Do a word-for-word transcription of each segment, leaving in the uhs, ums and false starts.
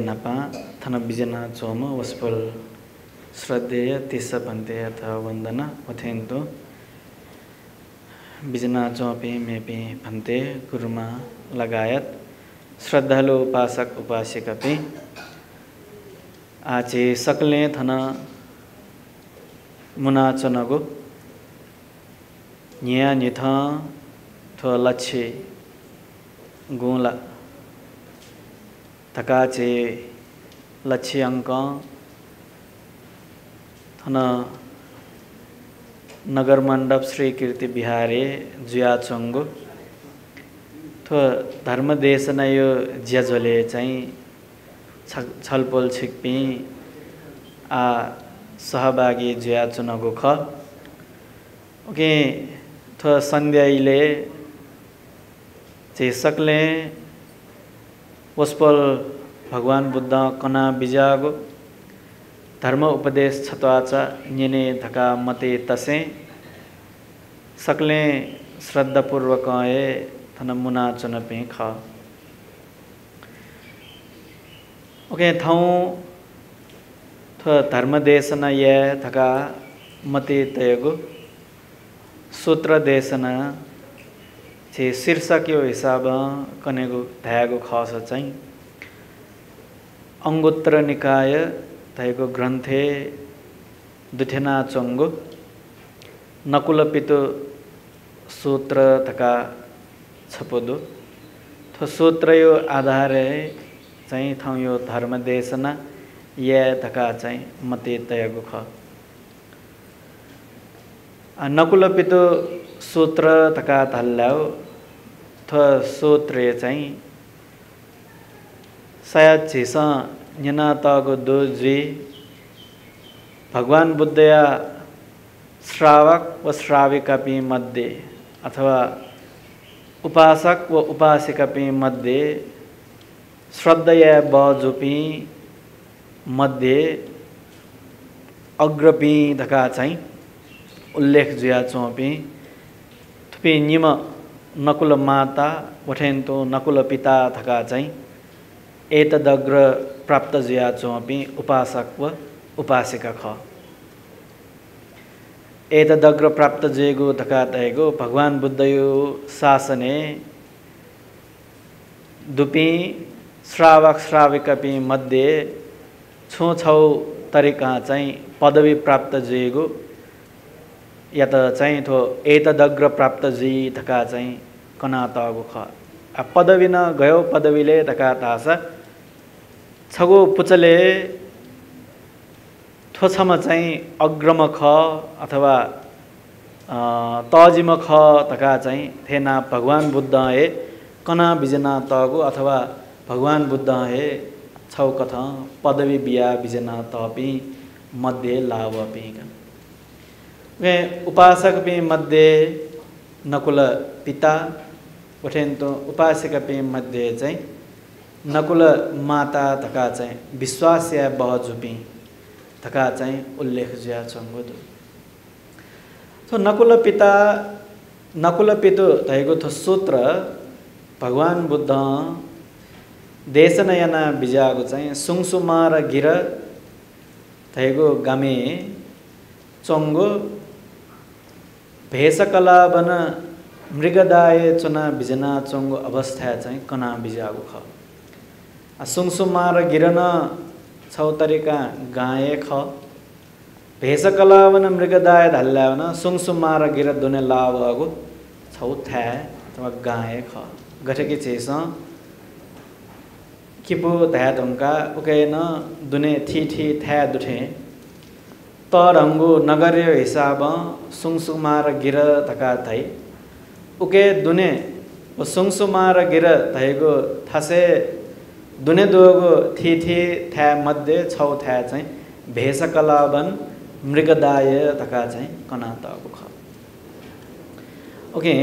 धर्मदेशना नपा थन बीजना चोम वस्फुल श्रद्धेय तिस्स पंते अथ वंदन वथेन्तु बीजना चौपे मेपे पंते गुरुमा लगायत श्रद्धालु उपासक उपासिकपि आचे सकले थन मुनाचनगो न्या निथा थो लच्छे गुला थकाचे लच्छे अंक थन नगर मंडप श्री कीर्ति बिहारे जुया चंगो थो धर्मदेशना यो ज्याजोले चाहिँ छलफल छिक्पी आ सहभागी जुया चुनागो ख ओके थो संध्याइले चे सकले वस्पल भगवान बुद्ध कना बिजागो धर्म उपदेश छत्वाचा निने धका मते तसे सकले श्रद्धापूर्वक ये थनमुना चुनपे खा ओके थाऊ थ धर्मदेशना ये धका मते तयगो सूत्र देशना छे शीर्षक यो हिसाब कनेगो धायागो खास चाहिँ अंगुत्तर निकाय धायको ग्रन्थे दुठेना चंगो नकुलपितो सूत्र तका छपोदो तो सूत्र यो आधारे चाहिँ थाउ यो धर्मदेशना ये तका चाहिँ मते तयगो ख नकुलपितो सूत्र तका धल्लाओ थ सूत्रे चाहिँ सायद छिसा निनातागो दोजी भगवान बुद्ध या श्रावक व श्राविका पी मध्ये अथवा उपासक व उपासिका पी मध्ये श्रद्धेय बाजुपी मध्ये अग्रपी धका चाहिँ उल्लेख जुया चौपी थुपी निम नकुल माता वठेन्तो नकुल पिता थका चाहिँ एतदग्र प्राप्त जुया चौपी उपासक व उपासिका ख एतदग्र प्राप्त जुगो थका तयगो भगवान बुद्ध यो शासने दुपी श्रावक श्राविका पी मध्ये छो छौ तरिका चाहिँ पदवी प्राप्त जुगो या तो चाहिए तो एतदग्र प्राप्त जी धका चाहिए कनाता गुखा अब पदवी ना गयो पदवी ले धका तासा छगो पुचले थोसम चाहिए अग्रम खा अथवा ताजिम खा धका चाहिए थे ना भगवान बुद्धा है कना बिजना तागो अथवा भगवान बुद्धा है छव कथा पदवी बिया बिजना तापी मध्य लावा पीगा वे उपासक भी मध्य नकुल पिता उठें तो उपासिका भी मध्य जाए नकुल माता थका जाए विश्वास या बहुजुपी थका जाए उल्लेख जिया चंगो तो तो नकुल पिता नकुल पितो ताहिगो तो सूत्र भगवान बुद्ध देशनयना बिजागो जाए सुंगसुमार गिरा ताहिगो गमे चंगो भेषकला बन मृगदाय चुना बिजना चंगो अवस्था चाहे कना बिजागो ख सुंगसुमार गिरना छौ तरीका गाए ख भेषकला बन मृगदाय धल्ला बना सुंगसुमार गिर दोने लाभ आगो छौ था तो गाए ख गठकी चेसा किपो दहत उनका उके न दोने थी थी था दुठे तर अंगो नगरे हिसाब सुंगसुमार गिर थका थाई उके दुने वो सुंगसुमार गिर थाईगो थसे दुने दोगो थी थी था मध्य छौ था चाहे भेषकलावन मृगदाय थका चाहे कनाता बुखा ओके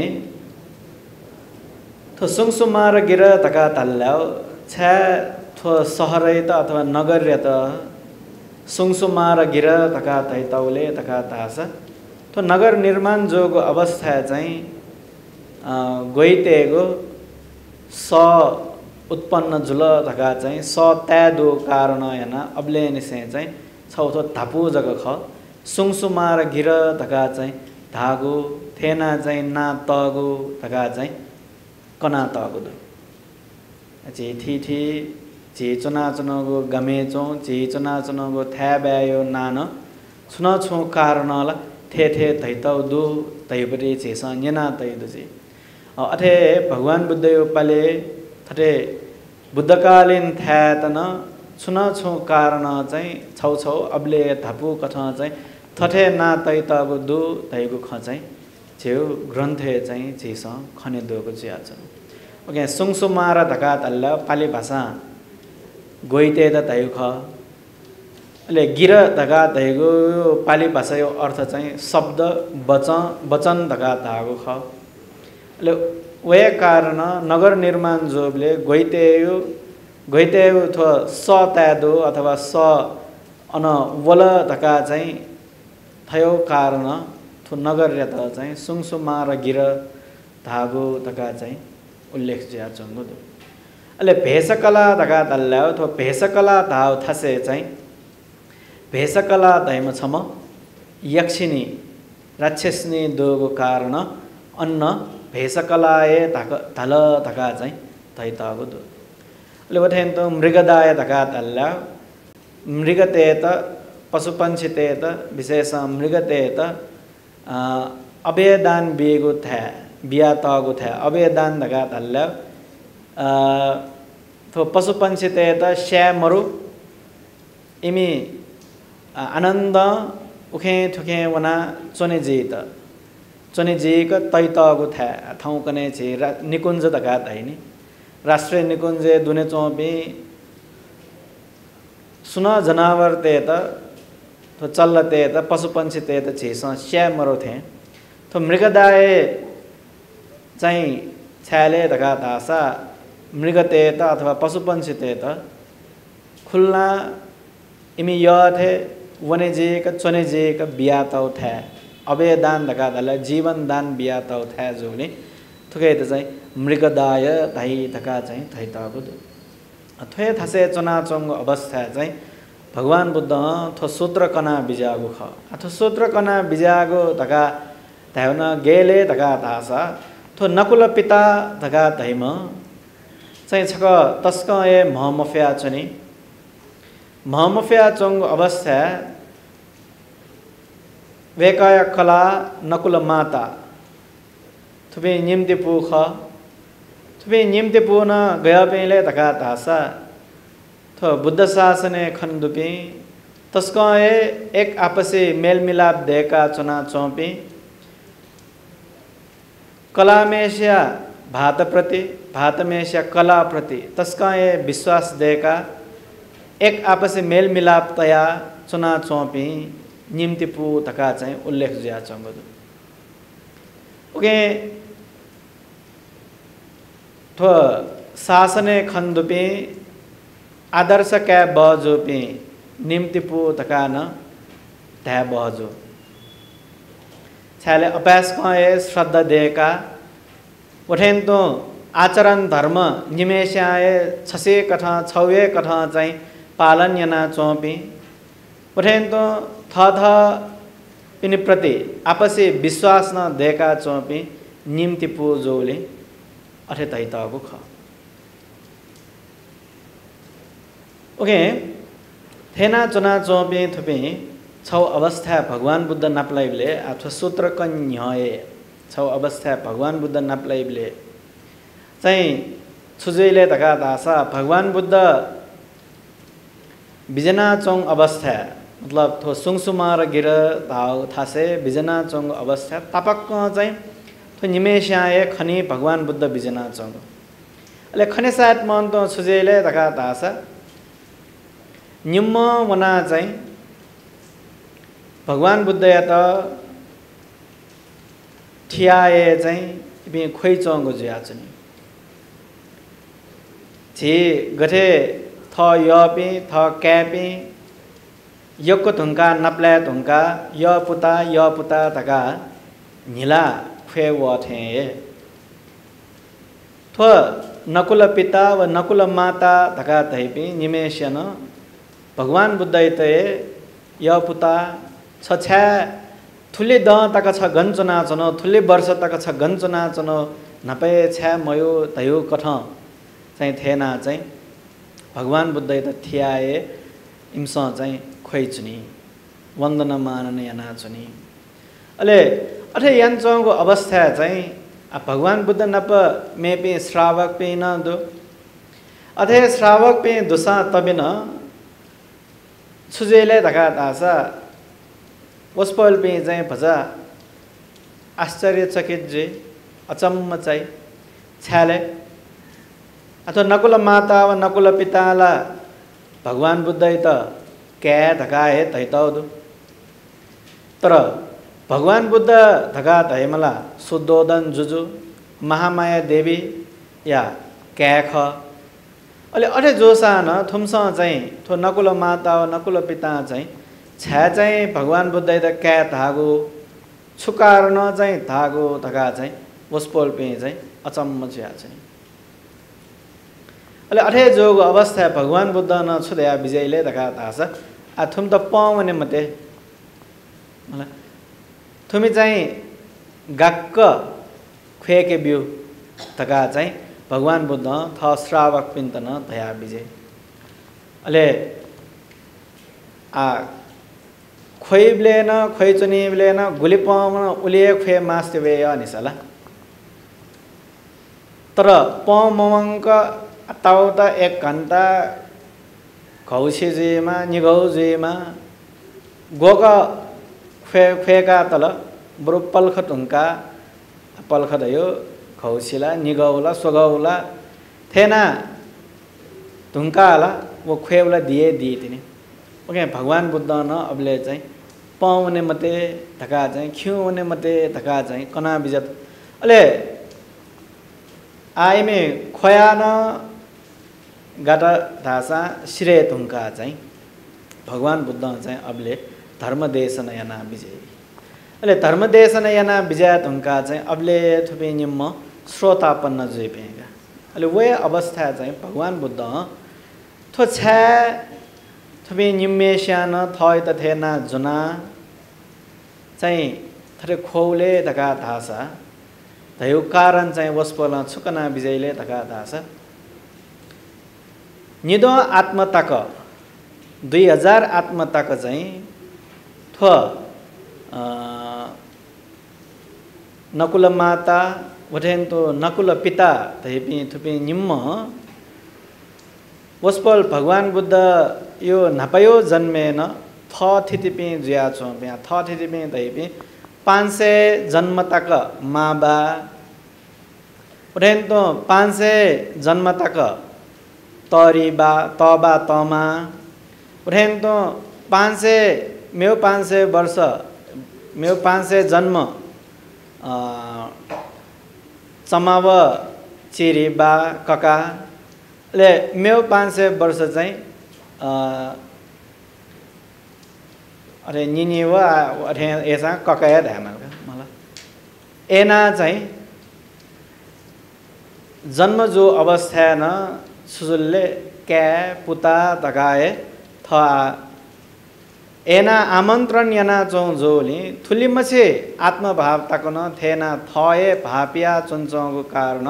तो सुंगसुमार गिर थका तल्लाओ छह तो शहर यता अथवा नगर यता सुंगसुमार गिर तका तैताउले तका तासा तो नगर निर्माण जोगो अवस्था चाहिँ गोइतेगो स उत्पन्न जुल धका चाहे सत्यादो कारण हेना अब्ले निशे चाहे छौथ धापो जग ख सुङसुमार घिर धका चाहे धागो थेना चाहे ना तगो धका चाहे कना तगो चे थी थी चे चुना चुनागो गमे चौ चे चुना चुनागो थ्या ब्यायो नान छुन छो कारण थे थे धै तौ दो धैपरी छेस नेना तै दुजे अथे भगवान बुद्ध यो पाले थटे बुद्धकालीन थ्यातन छुन छो कारण चाहिँ छौ छौ अब्ले धापु कथ चाहिँ थथे ना तै तगो दो धैगो ख चाहिँ छेउ ग्रन्थे चाहिँ छेस खने दोको चाहिँ आचन ओके सुङसुमा र धका तल्ल पाली भाषा गोइते धैगो ख अले गिर धका धैगो पाली भाषा यो अर्थ चाहिँ शब्द वचन वचन धका धागो ख अले वे कारण नगर निर्माण जोबले गैतेयो गैतेयो अथवा स त्यादो अथवा स अन वल धका चाहिँ थयो कारण थो नगर रेत चाहिँ सुङसुमा र गिर धागो धका चाहिँ उल्लेख ज्या चंगो दो अले भेषकला धका दल्ला अथवा भेषकला धाव थसे चाहिँ भेषकला धैम छम यक्षिनी राक्षसनी दोगो कारण अन्न भेषकलाय धक धल धका चाहिँ धै तगो दो अले बथेन त मृगदाय धका धल्ला मृगतेत पशुपंक्षितेत विशेष मृगतेत अभेदान बेगो थ्या बिया तगो थ्या अभेदान धका धल्ला थो पशुपंक्षितेत श्यामरु इमी आनन्द उखे थुखे वना चोने जेत चुने जेक तै तगो थ्या ठाउँ कने छे निकुञ्ज धका धैनी राष्ट्रिय निकुञ्ज दुने चौपी सुन जनावर ते तो चल्ल ते त पशुपंक्षी ते त छेस स्या मरो थे तो मृगदाय चाहिँ छ्याले धका धासा मृगते त अथवा पशुपंक्षी ते त खुल्ला इमी यथे वने जेक चुने जेक बिया तौ थ्या अभय दान धका धल्ला जीवन दान बिया तौ थ्या जोले थुके त चाहिँ मृगदाय धै धका चाहिँ धै तगो दो थ्वे थसे चना चंगो अवस्था चाहिँ भगवान बुद्ध थो सूत्र कना बिजागो ख अथो सूत्र कना बिजागो धका धैन गेले धका धासा थो नकुल पिता धका धैम चाहिँ छक तस्क ए महमफ्या चनी महमफ्या चंगो अवस्था वेकाय कला नकुल माता थुपे निम्ति पू ख थुपे निम्ति पू न गया पेले धका धासा थो बुद्ध शासने खन दुपी तस्को ए एक आपसी मेलमिलाप देका चुना चौपी कलामेश्या भातप्रति भातमेश्या कलाप्रति तस्को ए विश्वास देका एक आपसी मेलमिलाप तया चुना चौपी निम्ति पू धका चाहिँ उल्लेख ज्या चंगो ओके थो शासने खन्दुपी आदर्श क्या बजोपी निम्ति पू धका न ध्या बजो छाले अभ्यास कए श्रद्धा देका उठेन तो आचरण धर्म निमेश्याए छसे कथ छवे कथ चाहिँ पालन यना चौपी उठेन तो थथा पिनी प्रति आपसी विश्वास न देका चौपी निम्ति पूजोले अठे तै तगो ख ओके थेना चुना चौपी थुपी छौ अवस्था भगवान बुद्ध नाप्लाइबले अथवा सूत्र कन्ये छौ अवस्था भगवान बुद्ध नाप्लाइबले चाहिँ छुजेले धका धासा भगवान बुद्ध बिजना चौं अवस्था मतलब थो सुङसुमा र गिर धाव थासे बिजना चंग अवस्था तापक्क चाहिँ थो निमेषाए खनी भगवान बुद्ध बिजना चंग अले खने साथ मन त सुजेले धका धासा निम्म वना चाहिँ भगवान बुद्ध या त ठियाए चाहिँ बि खोइ चंग ज्या चनी जे गथे थ यपि थ क्यापि यको धुङ्का नप्ला धुङ्का य पुता य पुता धका निला ख्वे वे थो नकुल पिता व नकुल माता धकातैपि निमेशन भगवान बुद्ध इतये यह पुता छछा थुले द तक छ गञ्चनाचन थुले वर्ष तक छ गञ्चनाचन नपे छ्या मयो तयो कठ चाहिँ थेना चाहिँ भगवान बुद्ध इत थियाए इम्स चाहिँ खोइचुनी वन्दन मानने यानाचुनी अले अठे यान्छौको अवस्था चाहिँ भगवान बुद्ध नप मे पे श्रावक पे न दो अथे श्रावक पे दुसा तबिन छुजेले धका तासा वस्पल पे जाए भजा आश्चर्यचकित जे अचम्म चाहिँ छ्याले अथवा नकुल माता व नकुल पिताला भगवान बुद्ध त क्या धकाए तैतौदु तर भगवान बुद्ध धका धैमला शुद्धोदन जुजु महामाया देवी या क्या ख अलि अरे जोसान थुम्सा चाहिँ थो नकुल माता व नकुल पिता चाहिँ छ्या चाहिँ भगवान बुद्ध त क्या धागो छुकार्न चाहिँ धागो धका चाहिँ वस्पोल पे चाहिँ अचम्म छ्या चाहिँ अलि अरे जोग अवस्था भगवान बुद्ध न छुदया विजयले धका धासा आ थुम त पाउने मते मलाई थुमी चाहिँ गाक्क खुएके बिउ तका चाहिँ भगवान बुद्ध थ श्रावक पिन्तन धया विजय अले आ खोइब्ले न खोइचुनिब्ले न गुलिपम उले खुए मास्वे अनिसला तर पमङ्क ताउत एक घन्टा घौसेजेमा निघौजेमा गोक फे फेका तल बरु पल्ख ढुङ्का पल्ख धयो खौसिला निगौला सोगौला थेना ढुङ्काला वो खुएला दिए दिए तिनी ओके भगवान बुद्ध न अबले चाहिँ पाउने मते धका चाहिँ खिउने मते धका चाहिँ कना बिजत अले आइमे खोया न गाटा धासा सिरे ढुङ्का चाहिँ भगवान बुद्ध चाहिँ अबले धर्मदेशना याना विजय अरे धर्मदेशना याना विजय तुमका चाहिँ अबले थुपे निम्म श्रोतापन्न जेपेगा अरे वे अवस्था चाहिँ भगवान बुद्ध थो छ्या थुपे निम्मेश्यान थय तथेना जुना चाहिँ थरे खोले धका धासा धयो कारण चाहिँ वस्पला छुकना विजयले धका धासा निदो आत्मतक दुई हजार आत्मतक चाहिँ थो नकुल माता वठेन तो नकुल पिता तैपी थुपी निम्म वस्पल भगवान बुद्ध यो नपयो जन्मेन थ थितिपी जुया छोप्या थ थितिपी तैपी पाँच सय जन्म तक माबा वठेन तो पाँच सय जन्म तक तरी बा तबा तमा वठेन तो पाँच सय मेरो पाँच सय वर्ष मेरो पाँच सय जन्म चमाव चिरी बा कका ले मेरो पाँच सय वर्ष चाहिँ अरे निनी वा अरे यसा ककाया धामालका मलाई एना चाहिँ जन्म जो अवस्था न सुजुलले क्या पुता धकाए थ एना आमंत्रण याना चौं जोली थुली मचे आत्मभाव तक न थे न थये भापिया चुनचों को कारण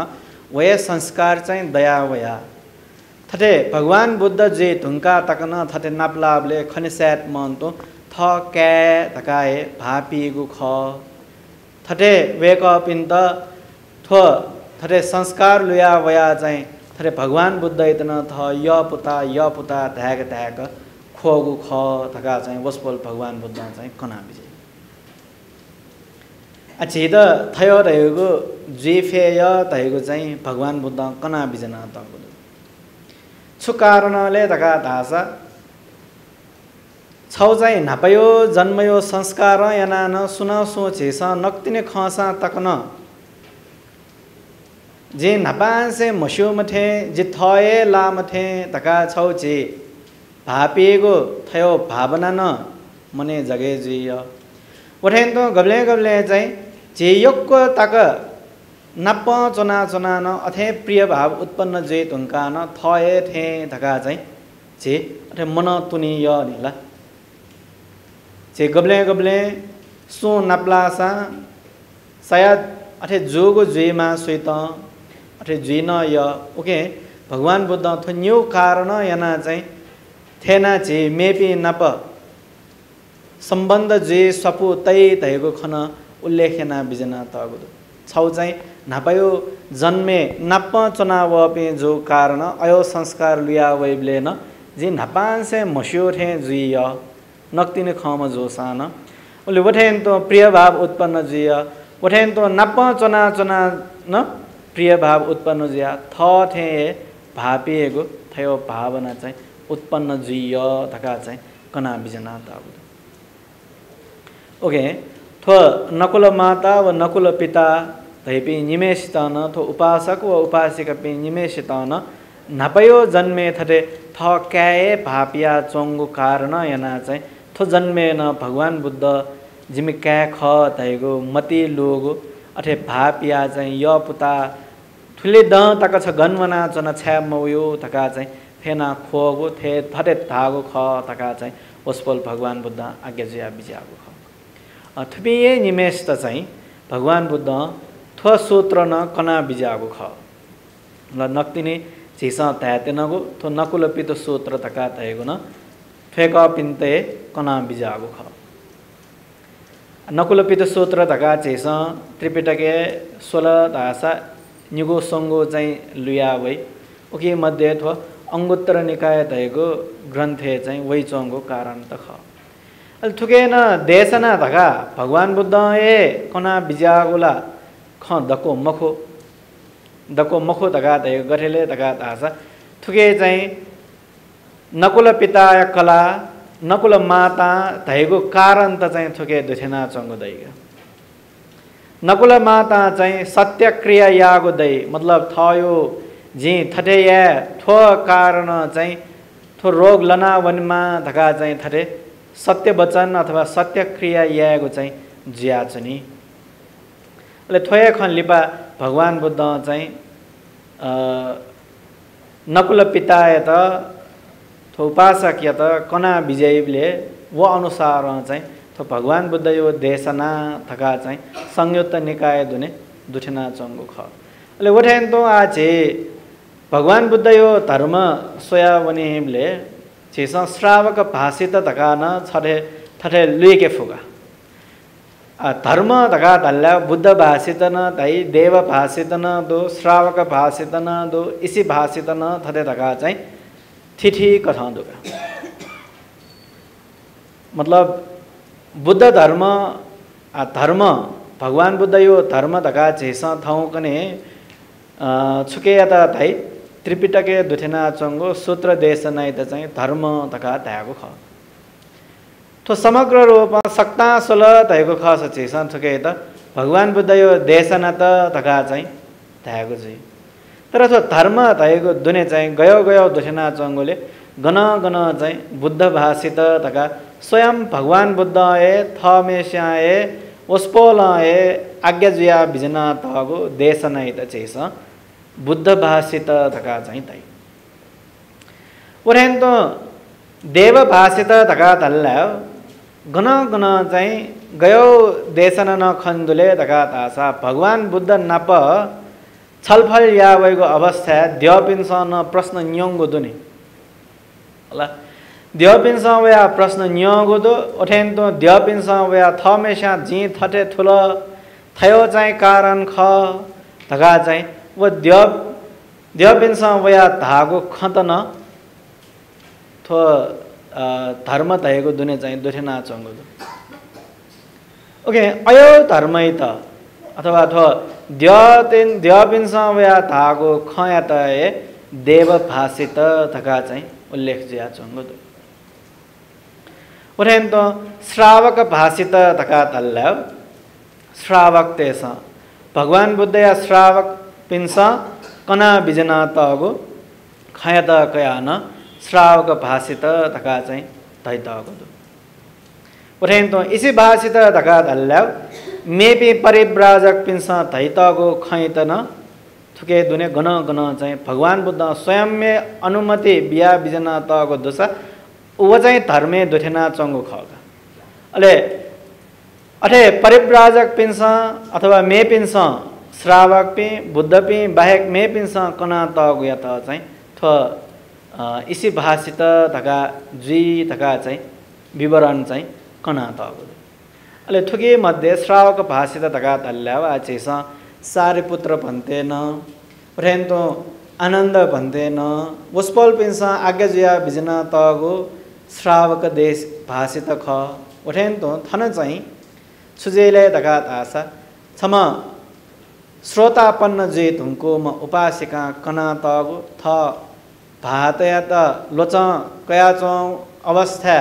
वह संस्कार चाहिँ दया वया थटे भगवान बुद्ध जे ढुंका तक न थटे नाप्लाबले खनिसैत मन तो थ कै धकाए भापी गु ख थटे वेक पिन्त थो थटे संस्कार लुया वया चाहिँ थटे भगवान बुद्ध इतना थ य पुता य पुता धैक धैक खोगु ख धका चाहिँ वस्पल भगवान बुद्ध चाहिँ कना बिजे अच्छी त थयो रहेको जेफेय तयको चाहिँ भगवान बुद्ध कना बिजना तको छु कारणले धका धासा छौ चाहिँ नपयो जन्मयो संस्कार याना न सुन सोचेस नक्तिने खसा तकन जे नपासे मस्यो मथे जे थये ला मथे धका छौ जे भापिएको थयो भावना न मने जगे जिय वठेन त गब्ले गब्ले चाहिँ जेयक्क तक नप चना चना न अथे प्रिय भाव उत्पन्न जे तुंका न थए थे धका चाहिँ जे अथे मन तुनि य निला जे गब्ले गब्ले सो नप्लासा सायद अथे जोगो जेमा सोइत अथे जे न य ओके भगवान बुद्ध थन्यो कारण याना चाहिँ थेना जे मेपि नप संबंध जे सपु तै तैको खन उल्लेखना बिजना तगु छौ चाहिँ नापायो जन्मे नाप चनाव पे जो कारण अयो संस्कार लिया वेबले न जी नापान से मस्योर है जुय नक्ति ने खाम जो सान उले वठेन तो प्रिय भाव उत्पन्न जुय वठेन तो नाप चना चना न प्रिय भाव उत्पन्न जुया थथ हे भापेको थयो भावना चाहिँ उत्पन्न जुय धका चाहिँ कना बिजना तगु ओके थो नकुल माता व नकुल पिता तैपि निमेषितान थो उपासक व उपासिका पे निमेषितान नपयो जन्मे थटे थ क्याए भापिया चोंगु कारण याना चाहिँ थो जन्मे न भगवान बुद्ध जिमे क्या ख तैगो मति लोग अथे भापिया चाहिँ य पुता ठुले द तक छ गन्वना चना छ्या मयो तका चाहिँ फेना खोगो थे थटे धागो ख तका चाहिँ उसपल भगवान बुद्ध आज्ञा जिया बिज्यागो ख थुपिए निमेष त चाहिँ भगवान बुद्ध थो सूत्र न कना बिजागु ख ल नक्तिने झिसा तयातेनको थो नकुल पितो सूत्र तका तयगु न फेक पिन्ते कना बिजागु ख नकुल पितो सूत्र तका झिसा त्रिपिटके सोह्र धासा निगो संगो चाहिँ लुया वै ओके मध्ये थो अंगुत्तर निकाय तयगु ग्रन्थे चाहिँ वै चंगो कारण त ख अल थुकेन देशना धका भगवान बुद्ध ए कना बिजागुला ख दको मखो दको मखो धका धयो गठेले धका धासा थुके चाहिँ नकुल पिता कला नकुल माता धएको कारण त चाहिँ थुके दुथेना चंगो दैगा नकुल माता चाहिँ सत्य क्रिया यागो दै मतलब थयो जी थटे या थो कारण चाहिँ थो रोग लना वनमा धका चाहिँ थटे सत्य वचन अथवा सत्य क्रिया यागो चाहिँ ज्या चनी ले थोय खन लिपा भगवान बुद्ध चाहिँ नकुल पिता यत थो उपासक यत कना विजयले व अनुसार चाहिँ थो भगवान बुद्ध यो देशना थका चाहिँ संयुक्त निकाय दुने दुठेना चंगु ख ले वठेन तो आचे भगवान बुद्ध यो धर्म सोया वनेले चेसा श्रावक भाषित धका न छे थटे लुके फुगा धर्म धका धल्ला बुद्ध भाषित न तई देव भाषित न दो श्रावक भाषित न दो इसी भाषित न थटे धका चाहिँ थिठी कथा दुगा मतलब बुद्ध धर्म आ धर्म भगवान बुद्ध यो धर्म धका चेसा थाउ कने छुके यता तई त्रिपिटके दुठेना चंगो सूत्र देशना त चाहिँ धर्म तका त्यागो ख तो समग्र रूपमा सक्ता सोल तयको ख सचे सन्थके त भगवान बुद्ध यो देशना त तका चाहिँ त्यागो जी तर तो धर्म तयको दुने चाहिँ गयो गयो दुठेना चंगोले गन गन चाहिँ बुद्ध भाषित तका स्वयं भगवान बुद्ध ए थमेस्या ए उसपोल ए आज्ञा जुया बिजना तगो देशना त चेस बुद्ध भाषित धका चाहिँ तै वरेन तो देव भाषित धका तल्ला गन गन चाहिँ गयो देशन न खन्दुले धका तासा भगवान बुद्ध नप छलफल यावैको अवस्था द्यपिन न प्रश्न न्यंगो दुने होला द्यपिन स वया प्रश्न न्यंगो दो उठेन तो द्यपिन स वया थमेसा जी थटे थुल थयो चाहिँ कारण ख धका चाहिँ व द्यप द्यपिनसा वया धागो खतन थो धर्म तयको दुने चाहिँ दुठेना चंगो ओके अयो धर्मै त अथवा थो द्यतिन द्यपिनसा वया धागो खया तय देव भाषित धका चाहिँ उल्लेख जिया चंगो उठेन त श्रावक भाषित धका तल्ला श्रावक तेसा भगवान बुद्ध या श्रावक पिंसा कना बिजना तगो खयत कया न श्रावक भाषित धका चाहिँ तै तगो उठेन तो इसी भाषित धका धल्ला मे पे परिव्राजक पिंसा धैतगो खैत न थुके दुने घन घन चाहिँ भगवान बुद्ध स्वयं में अनुमति बिया बिजना तगो दोसा वो चाहिँ धर्मे दुठेना चंगो खग अले अठे परिव्राजक पिंसा अथवा मे पिंसा श्रावक पि बुद्ध पि बाहेक मे पिंसा कना तगो या त चाहिँ थ इसी भाषित धका जी धका चाहिँ विवरण चाहिँ कना तगो अले थुके मध्य श्रावक भाषित धका तल्यावा चेसा सारिपुत्र भन्ते न उठेन्तो आनन्द भन्ते न वस्पल पिंसा आज्ञाजुया बिजना तगो श्रावक देश भाषित ख उठेन्तो थन चाहिँ सुजेले दगात आशा छम श्रोतापन्न जेत हुनको म उपासिका कना तगो थ भातया त लोच कयाचौ अवस्था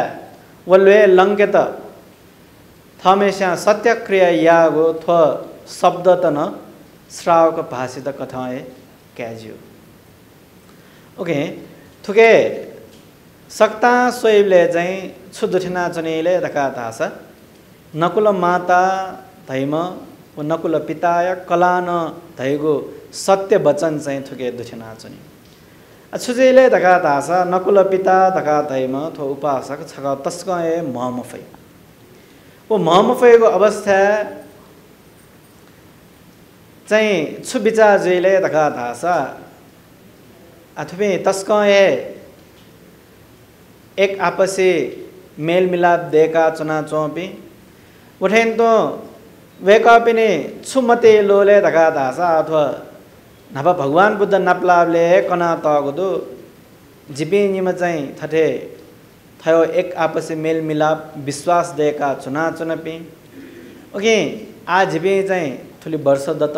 वल्वे लङ्केत थमेशा सत्यक्रिया यागो थ शब्द त न श्रावक भाषित कथाए कैज्यो ओके थुके सक्ता स्वयले चाहिँ छुदुठना चनेले धका थासा नकुल माता धैम नकुल पिताय कलान धैगो सत्य वचन चाहिँ थुके दुठना चने छुजेले धका थासा नकुल पिता धका धैम थो उपासक छका तस्कए महमफै वो महमफैको अवस्था चाहिँ छुविचार जेले धका थासा अथवा तस्कए एक आपसी मेल मिलाप देखा चुना चौपी उठेन तो वेकापिने छुमते लोले धका थासा अथवा नभा भगवान बुद्ध नप्लावले कना तगुदो जिपिनिम चाहिँ थथे थयो एक आपसी मेल मिलाप विश्वास देखा चुना चुनपी ओके आ जिपि चाहिँ थुली वर्ष दत्त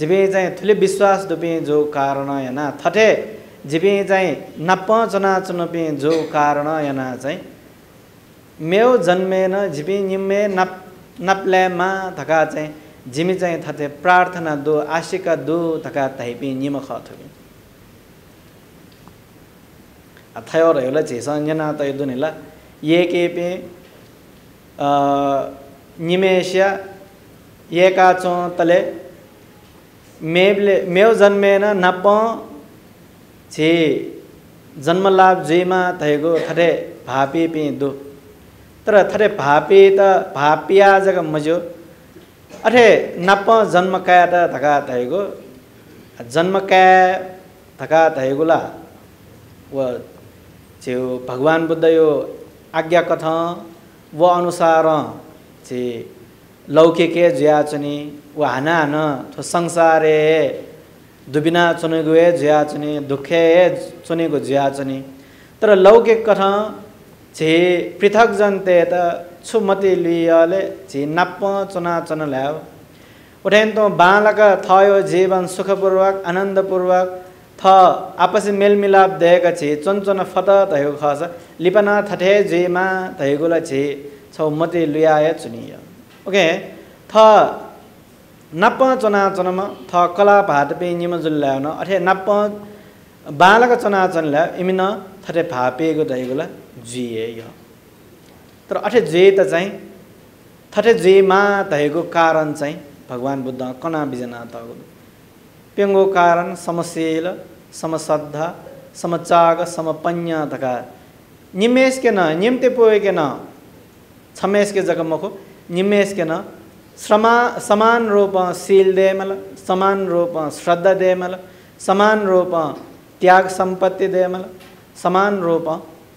जिपि चाहिँ थुली विश्वास दुपी जो कारण याना थथे जिपि चाहिँ नप चुना चुनपी जो कारण याना चाहिँ मेव जन्मेन जिपि निमे नप नप्लेमा धका चाहिँ जिमी चाहिँ थते प्रार्थना दो आशिका दो धका तहिपि निम खथुबि अथयो रहेला चेसञ्जना तय दुनेला येकेपि अ निमेष्या एकाचो तले मेवले मेव जन्मेन नप जे जन्मलाभ जेमा थयगो थरे भापे पि दो तर थरे भापे त भापिया जग मजो अरे नप जन्मकाय त धका थयगो जन्मकाय धका थयगुला व जे भगवान बुद्ध यो आज्ञा कथा व अनुसार जे लौकिके ज्याचनी व हाना न थो संसारे दुबिना चुनेगुए ज्याचनी दुखे चुनेगु ज्याचनी तर लौकिक कथा जे पृथक जनते त छुमति लियले जे नप चुना चन ल्याव उठेन तो बालक थयो जीवन सुखपूर्वक आनन्दपूर्वक थ आपसी मेलमिलाप देखा छे चनचन फत तयो खस लिपना थथे जेमा तयगुला छे छौ मते लुयाय चुनिया ओके थ नप चना चनम थ कला भात पे निम जुल्यान अथे नप बालक चना चन ल्या इमिन थथे भापेगु तयगुला जिए य तर अथे जे त चाहिँ थथे जेमा तयगु कारण चाहिँ भगवान बुद्ध कना बिजना तगु पेंगो कारण समशील समश्रद्धा समचाग समपन्या धका निमेश के न निम्ते पोए के न छमेश के जगमको निमेश के न समा समान रूप शील देमल समान रूप श्रद्धा देमल समान रूप त्याग संपत्ति देमल समान रूप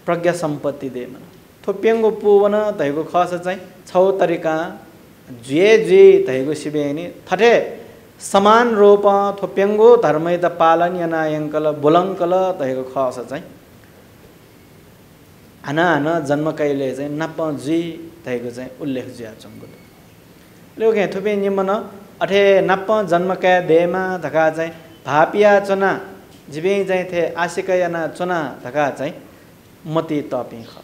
प्रज्ञा संपत्ति देमल तो पेंगो पुवन धैगो खस चाहिँ छौ तरिका जे जे धैगो सिबेनी थथे समान रूप थोप्यङ्गो धर्म त पालन यनायङ्कल बोलङ्कल तयको खस चाहिँ आना आना जन्म कहिले चाहिँ नप जी तयको चाहिँ उल्लेख ज्या चङ्गो लोके थोपे निमन अठे नप जन्म कै देमा धका चाहिँ भापिया चना जिबे चाहिँ थे आशिक याना चना धका चाहिँ मति तपि ख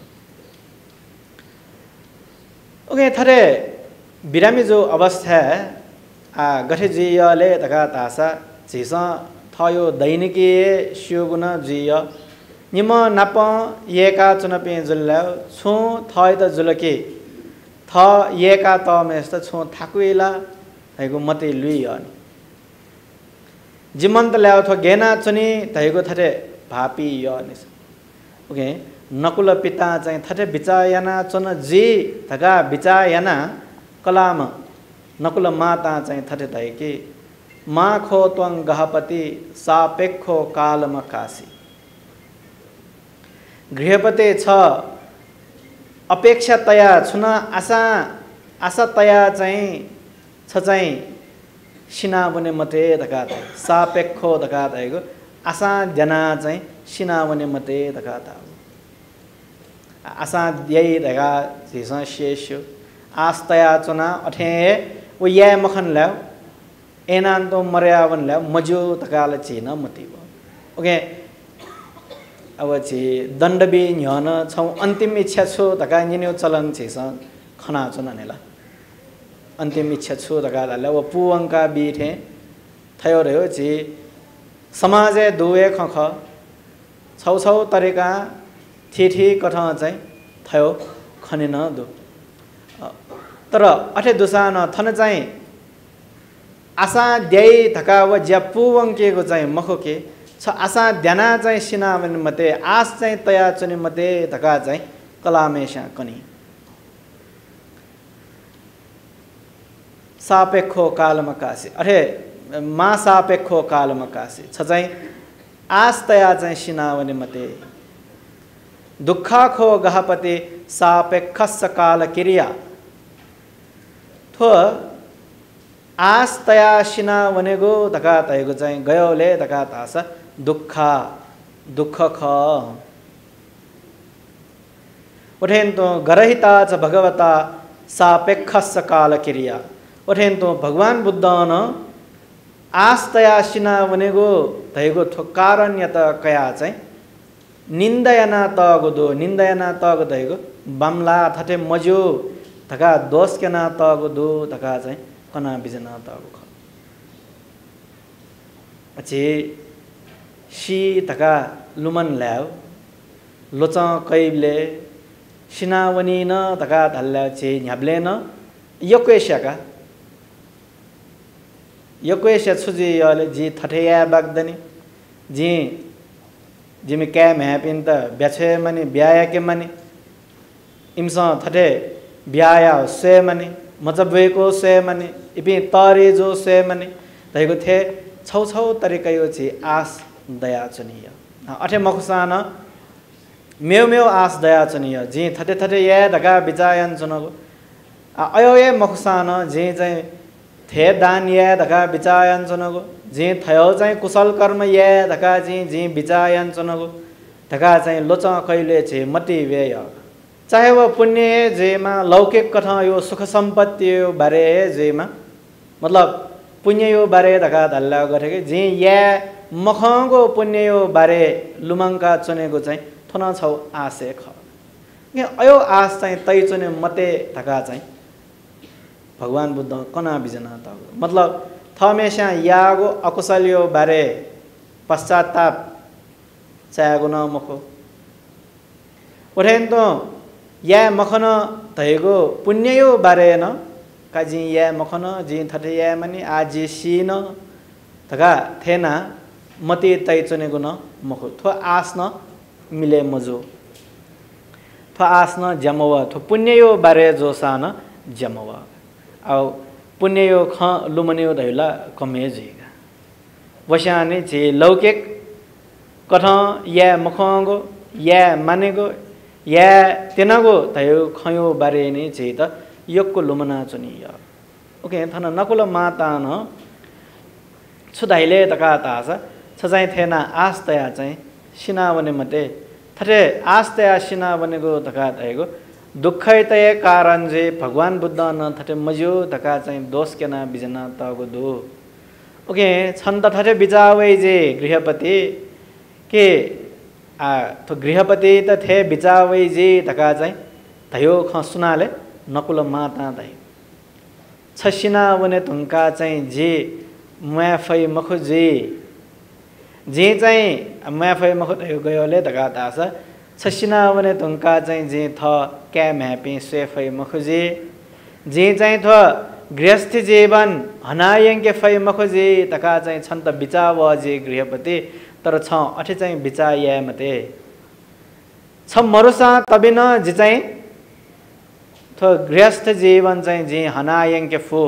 ओके थरे बिरामी जो अवस्था आ गठेजीयले धका तासा झिस थयो दैनिकी स्योगुण जिय निम नप एका चुनपे जुल्ल्याव छु थय त जुलके थ थ ये का त में यस्तो छो थाकुला तैको मते लुई अनि जिमन्त ल्याउ थो गेना चुनी तैको थरे भापी यो अनि ओके नकुल पिता चाहिँ थरे बिचायना चन जी थका बिचायना कलाम नकुल माता चाहिँ थरे तैके माखो त्वं गहपति सापेक्षो कालम कासी गृहपते छ अपेक्षा तया छुना आशा आशा तया चाहिँ छ चाहिँ सिनावने मते धकात सापेक्षो धकात आएको आशा जना चाहिँ सिनावने मते धकात आशा यही धका झिसा शेष आस्तया चुना अठे उ या मखन ल्याउ एनान्तो मर्यावन ल्याउ मजो धकाल चिन मति ओके अब छी दंड भी न्यान छौ अंतिम इच्छा छु धका निन्यो चलन छिस खना चुना नेला अंतिम इच्छा छु धका ल व पुवंका बीठे थयो रह्यो छी समाजे दुए ख ख छौ छौ तरिका ठी ठी कठ चाहिँ थयो खने न दु तर अठे दुसा न थन चाहिँ आशा दै धका व ज्या पुवंकेको चाहिँ मखो के छ आशा ध्याना चाहिँ सिनावन मते आस चाहिँ तया चुनि मते धका चाहिँ कलामेशा कनी सापेक्षो कालमकासी अरे मा सापेक्षो कालमकासी छ चाहिँ आस तया चाहिँ सिनावन मते दुःखखो गहपति सापेक्षस काल क्रिया थो आस तया सिनावनेको धका तयको चाहिँ गयोले धका तास दुःख दुःख ख उठेन्तो गरहिता च भगवता सापेक्षस काल क्रिया उठेन्तो भगवान बुद्ध न आस्तया सिनावनेको तयको थो कारणयत कया चाहिँ निन्दयना तगो दो निन्दयना तगो तयको बमला थटे मजो धका दोष केना तगो दो धका चाहिँ कना बिजना तगो अच्छे शी धका लुमन ल्याउ लोच कैबले सिनावनी न धका धल्या छे न्याब्ले न यक्वेशका यक्वेश छुजी यले जी थठेया बागदनी जी जिमी कैम हैपिन त ब्याछे मनी ब्याया के मनी इमसा थठे ब्याया से मनी मतलब वेको से मनी इपि तारे जो से मनी तैको थे छौ छौ तरिका यो छी आस दया चुनिय अठे मखुसान मेव मेव आस दया चुनिय जी थटे थटे या धका बिचायन चुनको अयो ये मखुसान जी चाहिँ थे दान या धका बिचायन चुनको जी थयो चाहिँ कुशल कर्म या धका जी जी बिचायन चुनको धका चाहिँ लोच कहिले छे मति व्यय चाहे वह पुण्य जेमा लौकिक कथा यो सुख संपत्ति यो बारे जेमा मतलब पुण्य यो बारे धका धल्ला गरेको जे या मखङको पुण्य यो बारे लुमङका चुनेको चाहिँ थन छौ आसे ख अयो आस चाहिँ तै चुने मते धका चाहिँ भगवान बुद्ध कना बिजना त मतलब थमेशा यागो अकुशल यो बारे पश्चाताप चाहेको न मखो उठेन तो या मखन तयको पुण्य यो बारे न काजी या मखन जी थटे या मनी आजी सी न धका थेना मती तय चुनेको न मखो थो आस न मिले मजो थो आस न जमव थो पुण्य यो बारे जो सा न जमव आउ पुण्य यो ख लुमने यो धैला कमे जेगा वशानी जे लौकिक कथ या मखंगो या मानेको या तेनाको तयो खयो बारे नै चेत यक्को लुमना चुनिय ओके थन नकुल माता न छुदाइले तका तास छ चाहिँ थेना आस्तया चाहिँ सिनावने मते थरे आस्तया सिनावनेको तका तयको दुःखैतय कारण जे भगवान बुद्ध न थटे मज्यो तका चाहिँ दोष केना बिजना तगो दो ओके छन त थरे बिचावे जे गृहपति के आ तो गृहपति त थे बिचावै जी धका चाहिँ धयो ख सुनाले नकुल माता धै छसिना वने तुंका चाहिँ जे म्याफै मखु जे जे चाहिँ म्याफै मखु धयो गयोले धका तास छसिना वने तुंका चाहिँ जे थ के म्यापि सेफै मखु जे जे चाहिँ थ गृहस्थी जीवन हनायंके फय मखोजे तका चाहिँ छन् त बिचाव जे गृहपति तर छ अठे चाहिँ बिचाय मते छ मरुसा तबिन जे चाहिँ थ गृहस्थ जीवन चाहिँ जे हनायंके फो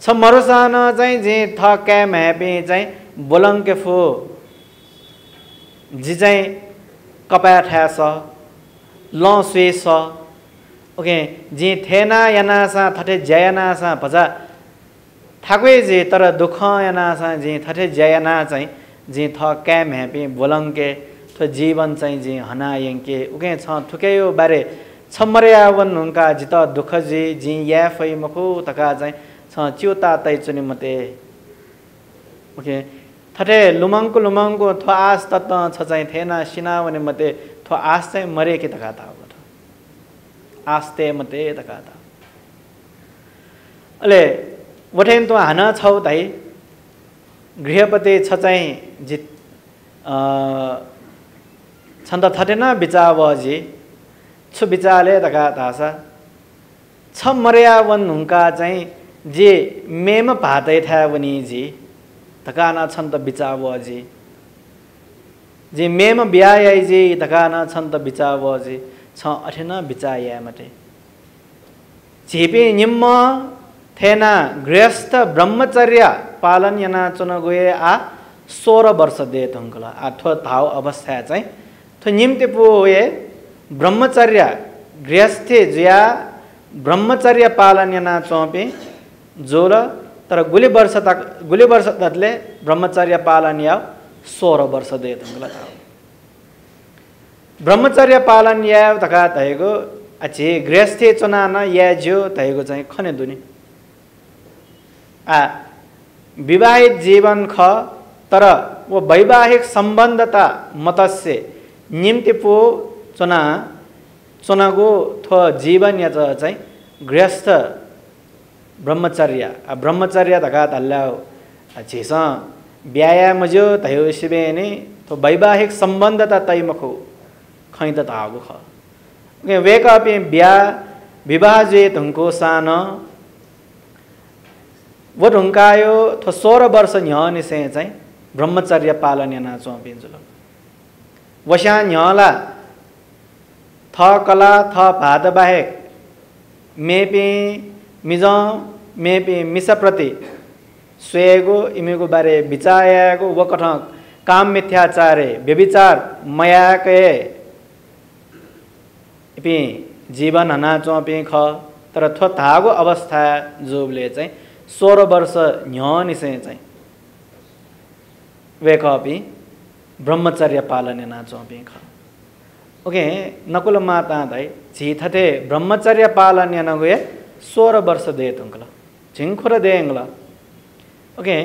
छ मरुसा न चाहिँ जे थ के मेबे चाहिँ बोलंके फो जे चाहिँ कपा ठ्यास ल स्वेस ओके जे थेना यनासा थटे जयनासा भजा ठाकुर जे तर दुख यनासा जे थटे जयना चाहिँ जे थ कैम हैपी बोलंके थो जीवन चाहिँ जे हनायंके उके छ थुकेयो बारे छमरेयावन उनका जित दुख जे जे या फै मखो तका चाहिँ छ च्युता तै चुनि मते ओके थटे लुमंग लुमंगको थ आस तत छ चाहिँ थेना सिना वने मते थ आस चाहिँ मरे के तका था आस्ते मते तका था अले वठेन तो हाना छौ ताई गृहपति छ चाहिँ जित छन्द थटेन बिचाव जी छु बिचाले तका थासा छ मर्यावन हुनका चाहिँ जे मेम भातै था वनी जी तका न छन्द बिचाव जी जे मेम ब्याय जी तका न छन्द बिचाव जी छ अठेन बिचाया मते झेपे निम्म थेना गृहस्थ ब्रह्मचर्य पालन यना चुन गए आ सोह्र वर्ष दे तुंकल आठ धाव अवस्था चाहिँ थो निम्ते पो ए ब्रह्मचर्य गृहस्थे ज्या ब्रह्मचर्य पालन यना चौपे जोल तर गुली वर्ष तक गुली वर्ष तले ब्रह्मचर्य पालन या सोह्र वर्ष दे तुंकल ब्रह्मचर्य पालन या तका तयको अच्छे गृहस्थी चुनान या ज्यो तयको चाहिँ खने दुनी आ विवाहित जीवन ख तर वो वैवाहिक सम्बन्धता मतस्य निम्ति पो चुना चुनाको थो जीवन या चाहिँ गृहस्थ ब्रह्मचर्य आ ब्रह्मचर्य तका तल्ल्याउ अच्छेस व्यायाम जो तयो सिबेनी थो वैवाहिक सम्बन्धता तैमखो खै त तागु ख ओके वेक अप ब्या विवाह जे तुमको सान वो ढुंकायो थो सोह्र वर्ष न्हने से चाहिँ ब्रह्मचर्य पालन याना चौपिन्जुल वशा न्हला थ कला थ भाद बाहेक मेपे मिज मेपे मिसप्रति स्वेगो इमेको बारे विचायाको वकठ काम मिथ्याचारे व्यभिचार मयाके पी जीवन हना चौपी ख तर थो थागो अवस्था जोबले चाहिँ सोह्र वर्ष न्हने से चाहिँ वेक अपी ब्रह्मचर्य पालन ना चौपी ख ओके नकुल माता दाई झिथथे ब्रह्मचर्य पालन न गए सोह्र वर्ष दे तुंकल झिङखुर देंगला ओके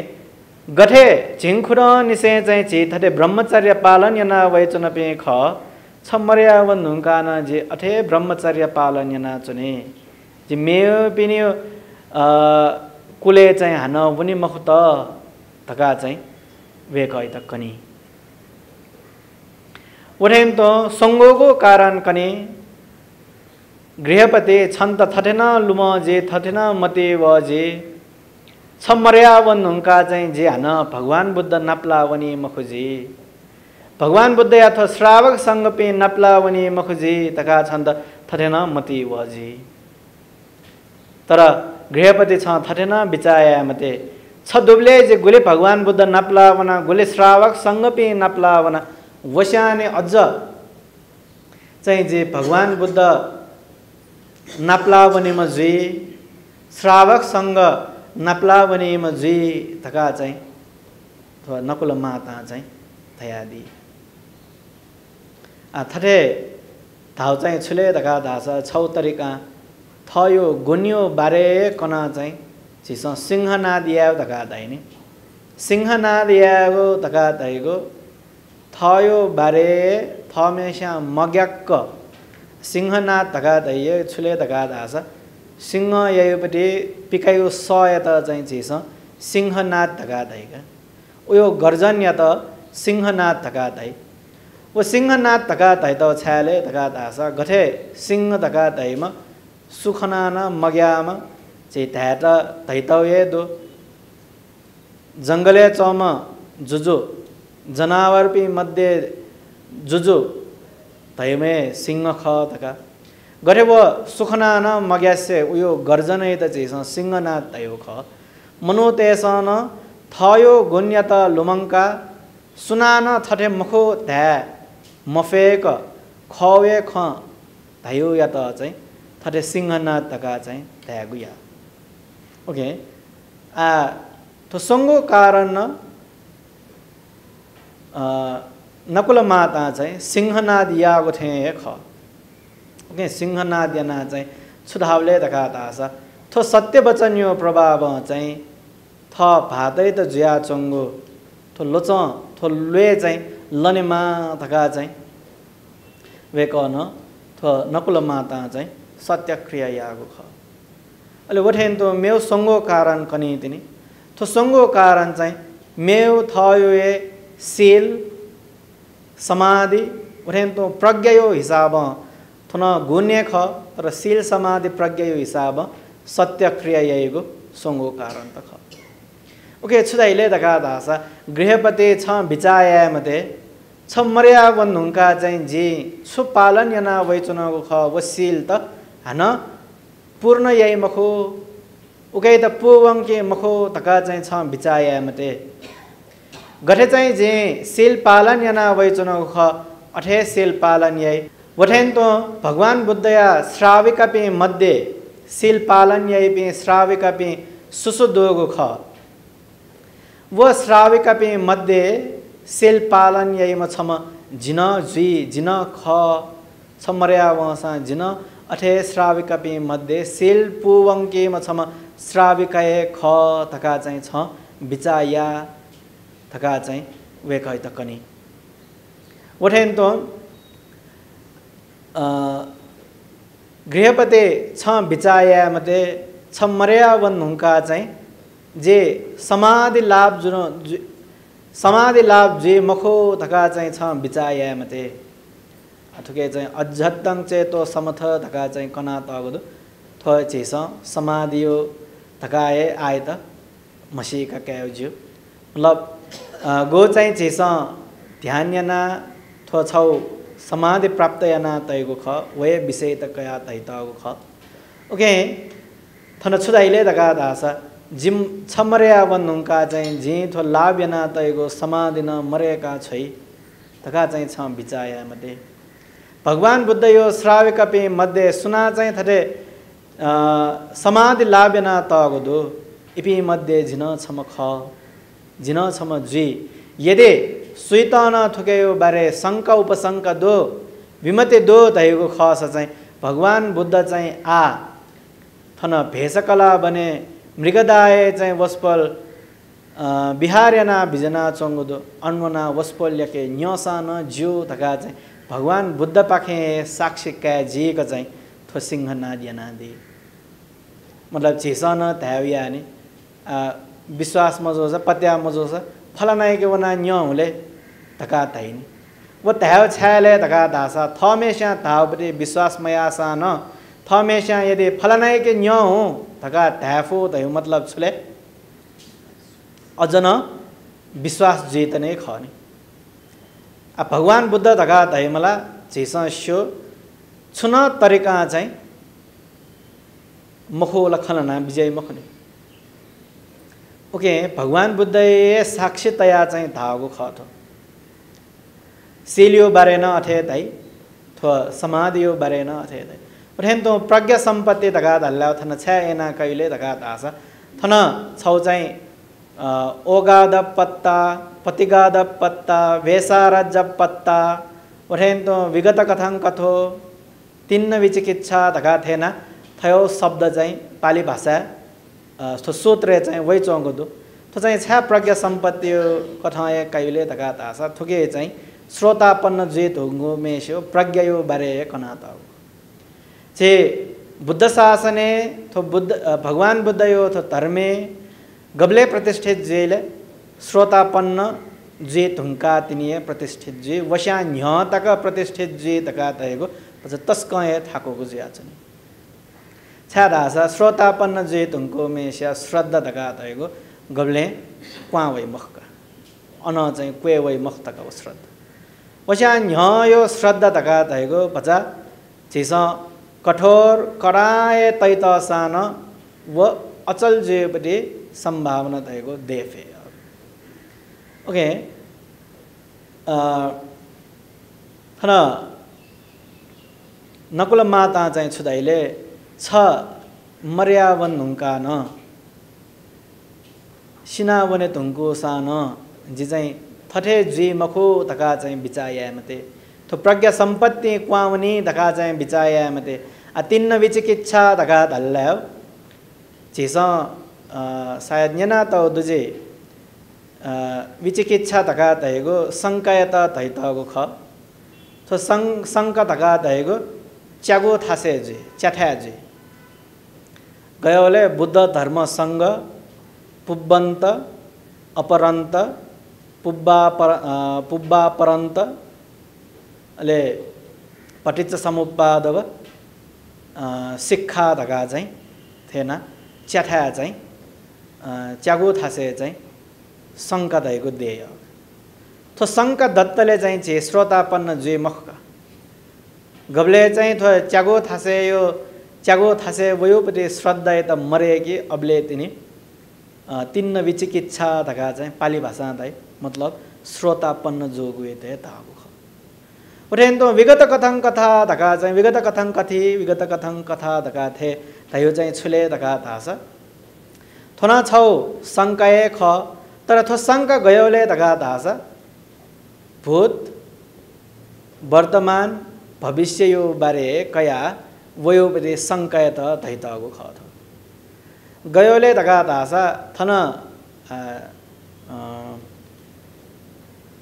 गठे झिङखुर निसे चाहिँ झिथथे ब्रह्मचर्य पालन न वैचन पे ख छ मर्यावन हुनका न जे अठे ब्रह्मचर्य पालन यना चुने जे मेयो पिने कुले चाहिँ हन पनि मखुत तका चाहिँ वेक आइ तक कनी उठेन त संगोको कारण कनी गृहपति छन्त थटेन लुम जे थटेन मते व जे छ मर्यावन हुनका चाहिँ जे हन भगवान बुद्ध नाप्ला पनि मखुजी भगवान बुद्ध या थ श्रावक संग पे नप्लावनी मखुजी तका छन्द थटेन मती वजी तर गृहपति छ थटेन बिचाया मते छ दुब्ले जे गुले भगवान बुद्ध नप्लावना गुले श्रावक संग पे नप्लावना वशाने अझ चाहिँ जे भगवान बुद्ध नप्लावनी मजी श्रावक संग नप्लावनी मजी तका चाहिँ अथवा नकुल माता चाहिँ थयादी आ थटे धाव चाहिँ छुले तका धासा छौ तरिका थयो गुन्यो बारे कना चाहिँ छिस सिंहनाद याव तका दाइनी सिंहनाद याव तका दाइको थयो बारे थमेशा मग्याक्क सिंहनाद तका दाइय छुले तका धासा सिंह ययोपति पिकायो सयत चाहिँ छिस सिंहनाद तका दाइका उयो गर्जन या त सिंहनाद तका दाई वो सिंहनाद तका दाई त छाले तका दासा गठे सिंह तका दाईमा सुखनाना मग्याम चैत्याता तैतव्य दो जंगले चौमा जुजो जनावर भी मध्य जुजो तय में सिंह खा तका गरे वो सुखनाना मग्यासे उयो गर्जन है तचेसन सिंह ना तयो खा मनोतेसना थायो गुन्यता लुमंका सुनाना थटे मखो तय मफेक खावे खां तयो याता चाइ थटे सिंह ना तका चाइ तय गुया ओके आ तो संगो कारण नकुल माता चाहे सिंहनाद याग थे खा ओके सिंहनाद याना चाहे छुधावले तकाता सा तो सत्य बचनियो प्रभाव चाहे था भाते तो जिया चंगो तो लोचा तो ले चाहे लने मां तका चाहे वे कौन तो नकुल माता चाहे सत्य क्रिया याग खा अल्ले वो ठेन तो मेव संगो कारण कनी इतनी तो संगो कारण चाहे मेव था ये सेल समाधि उन्हें तो प्रज्ञायो हिसाब तो ना गुण्य खा और सेल समाधि प्रज्ञायो हिसाब सत्य क्रिया यही को संगो कारण तक खा ओके छुदा इले तका दासा गृहपति छा बिचाया मते छा मर्या वन्नुंका जाएं जी छुपालन या ना वैचुना को खा वो सेल तक है ना पूर्ण यही मखो ओके तब पूवं के मखो तका जाएं छा बिचाया मते गठे चाहिए जे सेल पालन या ना वही चुनाव खा अठे सेल पालन यही वठें तो भगवान बुद्ध या श्राविका पे मध्य सेल पालन यही पे श्राविका पे सुसुदोगु खा वो श्राविका पे मध्य सेल पालन यही मत समा जिना जी जिना खा समर्या वांसा जिना अठे श्राविका पे मध्य सेल पूवं के मत समा श्राविका ये खा थका चाहिए छा बिचाया थका चाहिए वे कहीं तक नहीं वो ठेन तो गृहपति छह बिचाया मते छह मर्यावन उनका चाहिए जे समाधि लाभ जुनो समाधि लाभ जे मखो थका चाहिए छह बिचाया मते अतुके चाहिए अज्ञातं चे तो समथा थका चाहिए कनाता गुदो थोड़े चीज़ों समाधियो थका ये आये ता मशीन का क्या उज्जू मतलब गो चाहिए चीज़ों ध्यान या ना थोड़ा सा समाधि प्राप्त या ना तय को खा वही विषय तक या तय ताऊ को खा ओके थोड़ा छुदा इले तका दासा जिम छमरे आवन उनका चाहिए जिन थोड़ा लाभ या ना तय को समाधि ना मरे का चाहिए तका चाहिए छाम बिचाया मते भगवान बुद्ध यो श्राविक पे मते सुना चाहिए थरे समाधि लाभ या ना ताऊ को दो इपी मते जिना छम खा जिना समझी यदि स्वीताना थके यो बारे संका उपसंका दो विमते दो तहेगो खास चाहिए भगवान बुद्ध चाहिए आ थना भेषकला बने मृगदाये चाहिए वस्पल बिहार या ना बिजना चंगो दो अन्वना वस्पल या के न्योसाना जीव थका चाहिए भगवान बुद्ध पाखे साक्षी क्या जी का चाहिए तो सिंहनाद या ना दे मतलब चीज़ाना तहेविया ने विश्वास मजोसा पत्या मजोसा फलनाई के वना न्यों ले तकाता ही नहीं वो तहव छायले तकाता सा थामेशा तावपरे विश्वास मयासा ना थामेशा यदि फलनाई के न्यों हो तका तहफो तयो मतलब सुले अजना विश्वास जीतने खानी अब भगवान बुद्ध तकाता ही मला चीज़ां शो चुना तरीका आजाएं मखो लखलना बिजाई मखने ओके भगवान बुद्ध ये साक्षी तैयार चाहिए धागो खातो सीलियो बारे ना अथे ताई तो समाधियो बारे ना अथे ताई और हैं तो प्रज्ञा संपत्ति तगात अल्लाह थना छह ऐना कईले तगात आसा थना छाव चाहिए ओगादा पत्ता पतिगादा पत्ता वैसारजब पत्ता और हैं तो विगत कथन कथो तीन विचिकित्सा तगात है ना थायो शब्द चाहिए पाली भाषा तो सूत्रे चाहिए वही चौंगो दो तो चाहिए छह प्रज्ञा संपत्तियों कथाएँ कायले तकाता सा थोके चाहिए श्रोतापन्न जीत होंगो में शो प्रज्ञायो बारे कनाता हो जे बुद्ध शासने तो बुद्ध भगवान बुद्धयो तो धर्मे गबले प्रतिष्ठित जेले श्रोतापन्न जीत होंगा तिनिये प्रतिष्ठित जी वशान यहाँ तका प्रतिष्ठित जी तकाता है गो पर तस्काएँ थाको गुजियाचनी छादासा श्रोतापन्न जेत उनको मेस्या श्रद्धा धका तक गब्ले क्वा वै मख का अन चाहे क्वे वै मख तक हो श्रद्धा वैसा यो श्रद्धा धका तक पचा छिस कठोर कराए तैत सान व अचल जेपटे संभावना तक देफे ओके न नकुल माता चाहिँ छुदाइले छ मर्यावन हुङ्का न सिनावने तुङ्को सान जी चाहिँ थठे जी मखो धका चाहिँ बिचाया मते तो प्रज्ञा सम्पत्ति क्वावनी धका चाहिँ बिचाया मते आ तिन्न विचिकित्सा धका धल्ला झिस सायद न्यना त दुजे विचिकित्सा धका तयगो शङ्कायत तैतगो ख तो सङ्क शङ्क धका तयगो च्यागो थासे जे च्याठ्या जे गयोले बुद्ध धर्मसँग पुब्बन्त अपरन्त पुब्बा पर पुब्बा परन्त ले पटिच्च समुपपादव शिक्षा धका चाहिँ थिएन च्याठ्या चाहिँ च्यागो थासे चाहिँ शङ्का धएको देय थो शङ्का दत्तले चाहिँ छे श्रोतापन्न जे मख गब्ले चाहिँ थो च्यागो थासे यो च्यागो थासे वयोपति श्रद्धा त मरे कि अब्ले तिनी तिन्न विचिकित्सा धका चाहिँ पाली भाषा दाइ मतलब श्रोतापन्न जोगुएते ताबु उठेन्तो विगत कथं कथा धका चाहिँ विगत कथं कथि विगत कथं कथा धका थे तयो चाहिँ छुले धका थास थोना छौ शङ्काए ख तर थो शङ्का गयोले धका थास भूत वर्तमान भविष्य यो बारे कया वयोपति शङ्कायत धैतगो ख गयोले धका थास थन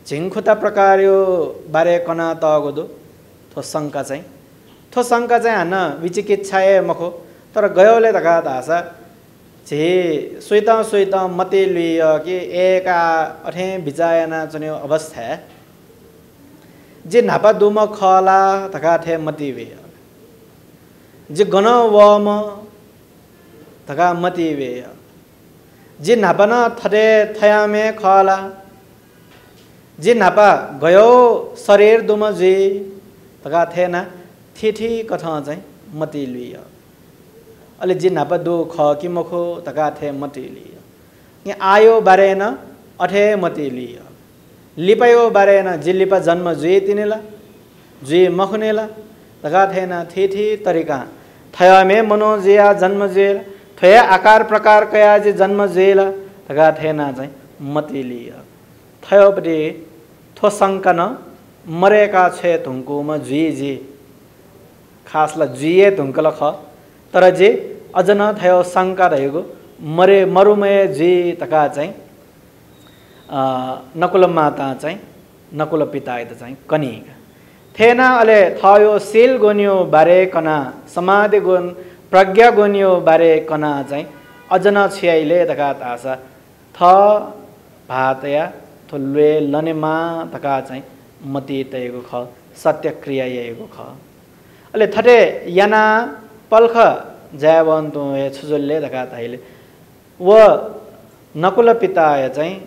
झिङखुता प्रकार यो बारे कना तगोदो थो शङ्का चाहिँ थो शङ्का चाहिँ हान्न विचिकित्साए मखो तर गयोले धका थास झे सुत सुत मते लुय कि एका अठे भिजायना चुन्यो अवस्था जे नापा दुम खला धका थे मति वे जे गण वम धका मति वे जे नापा न थरे थयामे खला जे नापा गयो शरीर दुम जे धका थे ना थिठी कथा चाहिँ मति लुय अले जे नापा दो ख कि मखो धका थे मति लिय आयो बारे न अठे मति लिय लिपायो बारे न जे लिपा जन्म जुए तिनेला जुए मखनेला धका थे न थेठी तरिका थयामे मनो जिया जन्म जुएला थया आकार प्रकार कया जे जन्म जुएला धका थे न चाहिँ मति लिय थयोपटे थो शङ्का न मरेका छे धुङ्कोमा जुए जे खासला जुए धुङ्कल ख तर जे अझ न थयो शङ्का रहेको मरे मरुमय जे तका चाहिँ नकुल माता चाहिँ नकुल पिता त चाहिँ कनिक थिएन अले थयो सेल गोन्यो बारे कना समाधि गुण प्रज्ञा गोन्यो बारे कना चाहिँ अझ न छियाइले तका तासा थ भातया थो लुए लनेमा तका चाहिँ मति तयको ख सत्यक्रिया ययको ख अले थटे याना पल्ख जयवन्तु ए छुजुलले धका ताइले व नकुल पिताय चाहिँ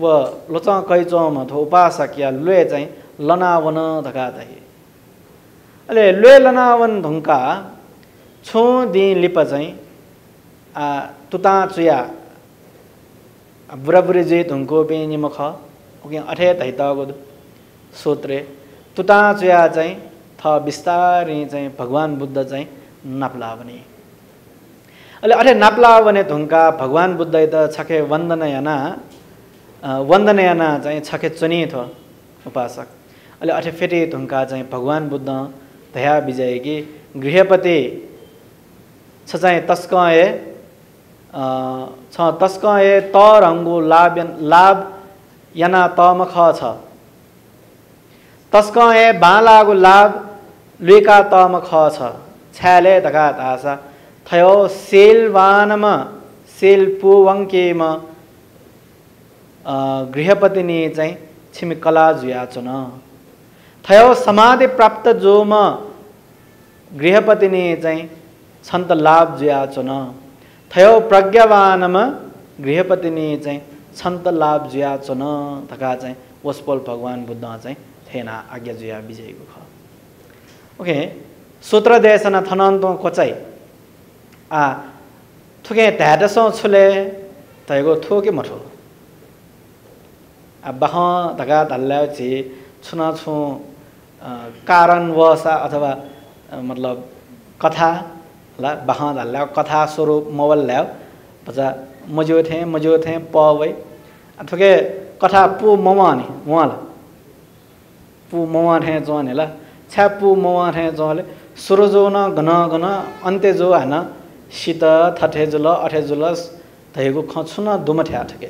व लोच कैचोम थो उपासक या लुए चाहिँ लनावन धका ताइ अले लुए लनावन धुङ्का छो दि लिप चाहिँ आ तुता चुया बुराबुरी जे धुङ्को पेनि मख ओके अठे तैतगो सूत्रे तुता चुया चाहिँ थ बिस्तारै चाहिँ भगवान बुद्ध चाहिँ नाप्ला भने अहिले अरे नाप्ला भने धुङ्का भगवान बुद्ध त छके वन्दनयाना वन्दनयाना चाहिँ छके चुनी थो उपासक अहिले अठे फेरि धुङ्का चाहिँ भगवान बुद्ध दया विजय कि गृहपति छ चाहिँ तस्कए छ तस्कए तर अङ्गु लाभ लाभ याना तमख छ तस्कए बालागु लाभ लुका तमख छ छ्याले धका तासा थयो सेलवानम सेल पुवङ्केम गृहपतिनी चाहिँ छिमी कला जुयाचुन थयो समाधि प्राप्त जोम गृहपतिनी चाहिँ संत लाभ ज्याचन थयो प्रज्ञावानम गृहपतिनी चाहिँ संत लाभ ज्याचन थका चाहिँ वस्पोल भगवान बुद्ध चाहिँ थेना आज्ञा जुया विजयको ख ओके सूत्रदेशना थनन्त कोचाई आ थुके ढाडसो छुले थयको थोके मठो आ बह धका धल्लाउ छि छुना छु कारणवश अथवा मतलब कथा ला बह धल्लाउ कथा स्वरूप मोबाइल ल्याउ पछा मजो थे मजो थे पवै थुके कथा पु ममानी वहाला पु ममान है जोन हेला छ्यापु ममान है जोले सुरजो न घन घन अन्त्य जो हैन शीत थठे जुल अठे जुलस धैगु खछुन दुमठ्या ठके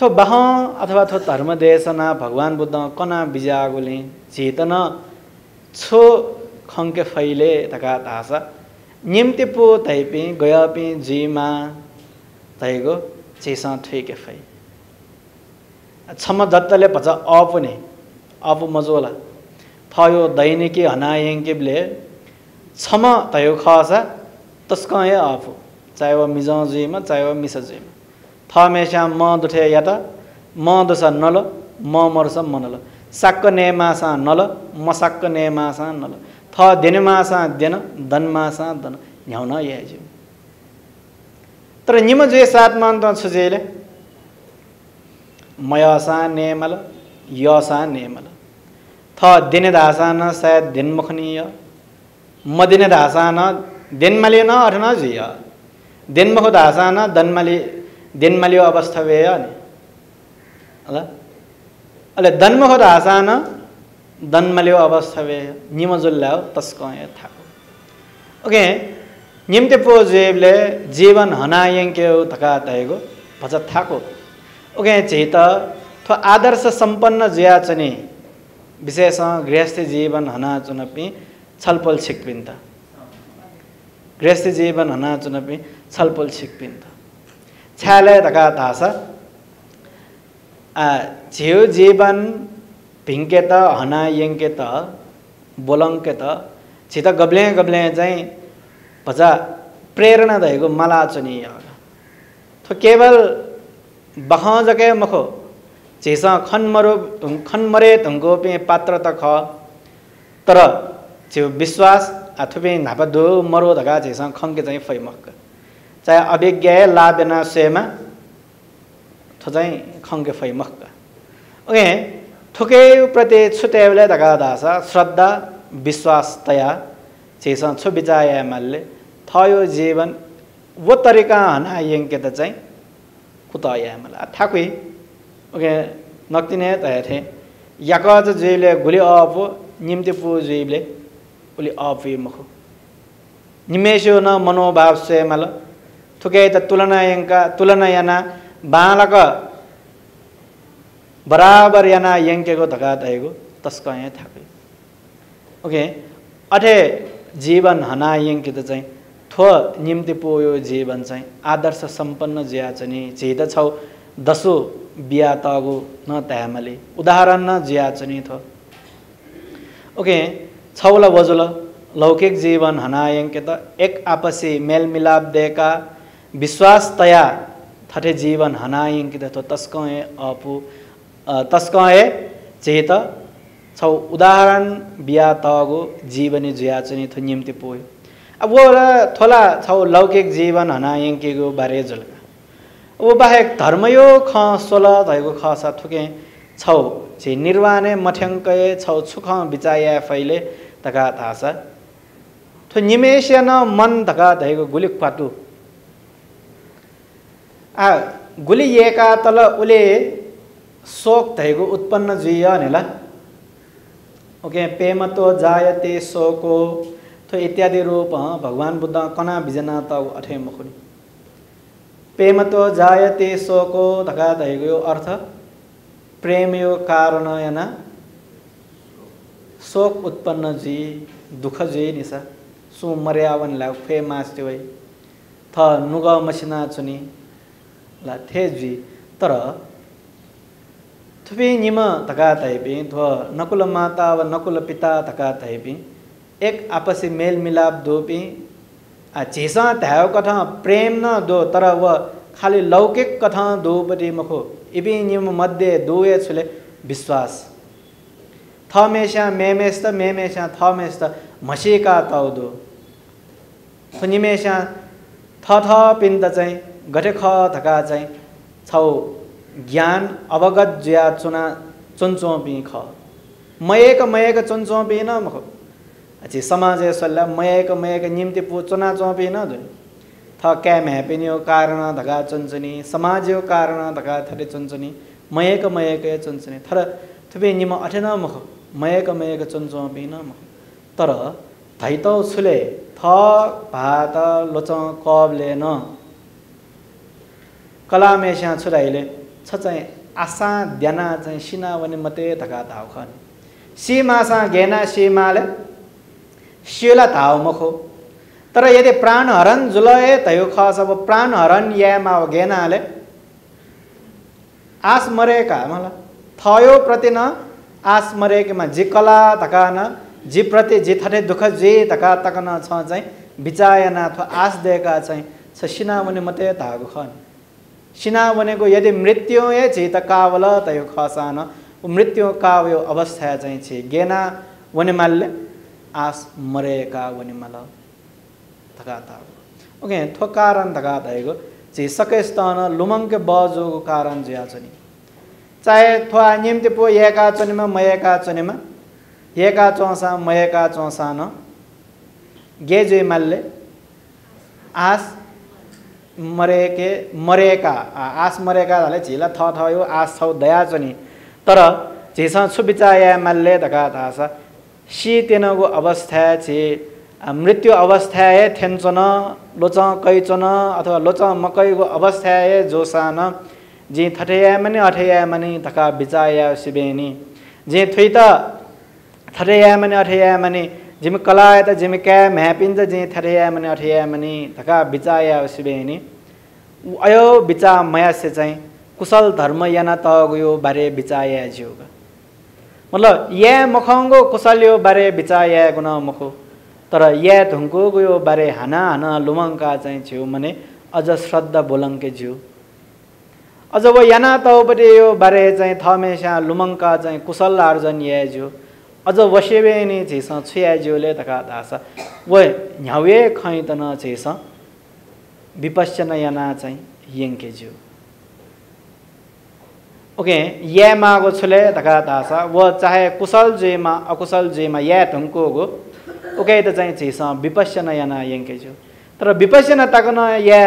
थो बह अथवा थो धर्मदेशना भगवान बुद्ध कना बिजागुले चेतन छो खंके फैले तका तासा निम्ति पु तैपि गयापि जीमा धैगु चेसा ठेके फै छम दत्तले पछ अपने अप मजोला थयो दैनिकी हनायेङ्किबले क्षम तयो खसा तस्कय आफू चाहे वह मिजाजीमा चाहे वह मिसजीमा थ हमेशा म दुठे या त म दुस नल म मर्स मनल साक्क नेमासा नल म साक्क नेमासा नल थ दिनमासा दिन धनमासा धन न्याउन याज्यु तर निम जे सातमा अन्त छुजेले मयसा नेमल यसा नेमल थ दिन दासान शायद दिन मुखनीय म दिन दासान दिनमलि न अठ न झिय दिनमुख दासान दनमलि दिनमलि अवस्था वेय नि अले दनमुख दासान दनमलि अवस्था वेय निमजुल्लाव तस्कय थाको ओके निम्ते पो जेबले जीवन हनायंके तका तयगो भज थाको ओके चेत थ आदर्श संपन्न ज्याचनी विशेष गृहस्थ जीवन हना चुनपी छलपल छिक्पिन्त गृहस्थ जीवन हना चुनपी छलपल छिक्पिन्त छ्यालय धका धासा झेउ जीवन भिङ्केत हना यङ्केत बोलङ्केत छित गब्ले गब्ले चाहिँ भजा प्रेरणा भएको मला चुनी थो केवल बह जकै मखो चेसा खनमरो खनमरे धुङ्गोपे पात्र त ख तर छेउ विश्वास आथुपे नापदो मरो धका चेसा खङ्के चाहिँ फैमक चाहे अभिज्ञा लाभना सेमा थो चाहिँ खङ्के फैमक ओके थुके प्रति छुटेवले धका दासा श्रद्धा विश्वास तया चेसा छु बिचाया मल्ले थयो जीवन वो तरिका हना यंके त चाहिँ कुताया मल्ला थाकुई ओके नक्तिने तय थे याकाज जेबले गुले आप निम्ति पु जेबले उले आप मख निमेशो न मनोभाव से मल थुके त तुलनायंका तुलनायना बालक बराबर याना यंकेको धका तयगो तस्कय थापे ओके अठे जीवन हना यंके त चाहिँ थो निम्ति पु यो जीवन चाहिँ आदर्श सम्पन्न ज्या चनी चेत छौ दसो बिया तगो न तयामले उदाहरण न ज्याचनी थ ओके छौला वजुल लौकिक जीवन हनायंके त एक आपसी मेलमिलाप देका विश्वास तया थटे जीवन हनायंके त तस्कय अपु तस्कय चेत छौ उदाहरण बिया तगो जीवनी ज्याचनी थ निम्ति पोय अब वला थोला छौ लौकिक जीवन हनायंके को बारे जुल वो बाहेक धर्म यो ख सोल धैको ख सा थुके छौ छि निर्वाणे मठ्यङ्कय छौ छुख बिचाया फैले तका थासा थु निमेष न मन धका धैको गुलिक पाटु आ गुली एका तल उले शोक धैको उत्पन्न जिय नेला ओके पेमतो जायते शोको थु इत्यादि रूप भगवान बुद्ध कना बिजना त अठे मखुनी प्रेमतो जायते शोको धका धैको अर्थ प्रेम यो कारण याना शोक उत्पन्न जी दुख जी निशा सु मर्यावन ला फे मास्ति वै थ नुग मसिना चुनी ला थे जी तर थुपी निम धका धैपी थ नकुल माता व नकुल पिता धका धैपी एक आपसी मेलमिलाप धोपी चेसा त्याव कथा प्रेम न दो तर व खाली लौकिक कथा दोपति मखो इबी नियम मध्य दोए छुले विश्वास थ मेषा मे मेस्त मे मेषा थ मेस्त मसी का तौ दो निमेषा थ थ पिंत चाहिँ घटे ख थका चाहिँ छौ ज्ञान अवगत ज्या चुना चुनचो पी ख मयेक मयेक चुनचो पी न मखो अच्छी समाज सल्ला मयेक मयेक निम्ति पु चुना चौपी न धुन थ कैम हैपिनी हो कारण धका चुनचुनी समाज हो कारण धका थरे चुनचुनी मयेक मयेक चुनचुनी थर थुपे निम अठे न मखो मयेक मयेक चुनचो पी न मखो तर धैतौ छुले थ भात लोच कबले न कलामेशा छुराइले छ चाहिँ आशा ध्याना चाहिँ सिना भने मते धका धाउ खन सीमासा घेना सीमाले शिला धाउ मखो तर यदि प्राण हरण जुलय तयो खस अब प्राण हरण यामा घेनाले आस मरेका मला थयो प्रति न आस मरेकेमा जी कला धका न जी प्रति जे थरे दुख जे धका तकना छ चाहिँ विचायना थ आस देका चाहिँ छ सिना भने मते धाउ खन सिना भनेको यदि मृत्यु ए चेत कावल तयो खसान मृत्यु काव्यो अवस्था चाहिँ छे गेना वनेमालले आस मरेका वनेमाल थकाता ओके थो कारण धका धएको जे सकेस्तान लुमंग बजोको कारण ज्या छनि चाहे थ्वा निम्ति पो एका चनेमा मयका चनेमा एका चौसा मयका चौसा न गेजे मालले आस मरेके मरेका आस मरेका हाले झिला थ थ यो आस छौ दया चनी तर झेसा सुविचाया मालले धका धासा सी तेनको अवस्था छे मृत्यु अवस्था ए थेन्चन लोच कैचन अथवा लोच मकैको अवस्था ए जोसान जे थठया माने अठया माने धका विचाया सिबेनी जे थुइ त थठया माने अठया माने जिम कलाय त जिम क्या मैपिंज जे थरया मने अठया मने धका बिचाया सिबेनी अयो बिचा मया से चाहिँ कुशल धर्म याना त गयो बारे बिचाया ज्योग मतलब ये मखंगो कुशल यो बारे बिचाया गुना मखो तर ये धुंगो गयो बारे हाना हाना लुमंका चाहिँ छ्यु मने अझ श्रद्धा बोलंके ज्यू अझ व याना तौपटे यो बारे चाहिँ थमेसा लुमंका चाहिँ कुशल आर्जन ये ज्यू अझ वसेबेनी झेस छुयाज्यूले धका धासा व न्यावे खैतन झेस विपश्चना याना चाहिँ यंके ज्यू ओके ये मागो छुले धका धासा व चाहे कुशल जेमा अकुशल जेमा या धुंको गो ओके त चाहिँ झेस विपश्चना याना यंके ज्यू तर विपश्चना तकन या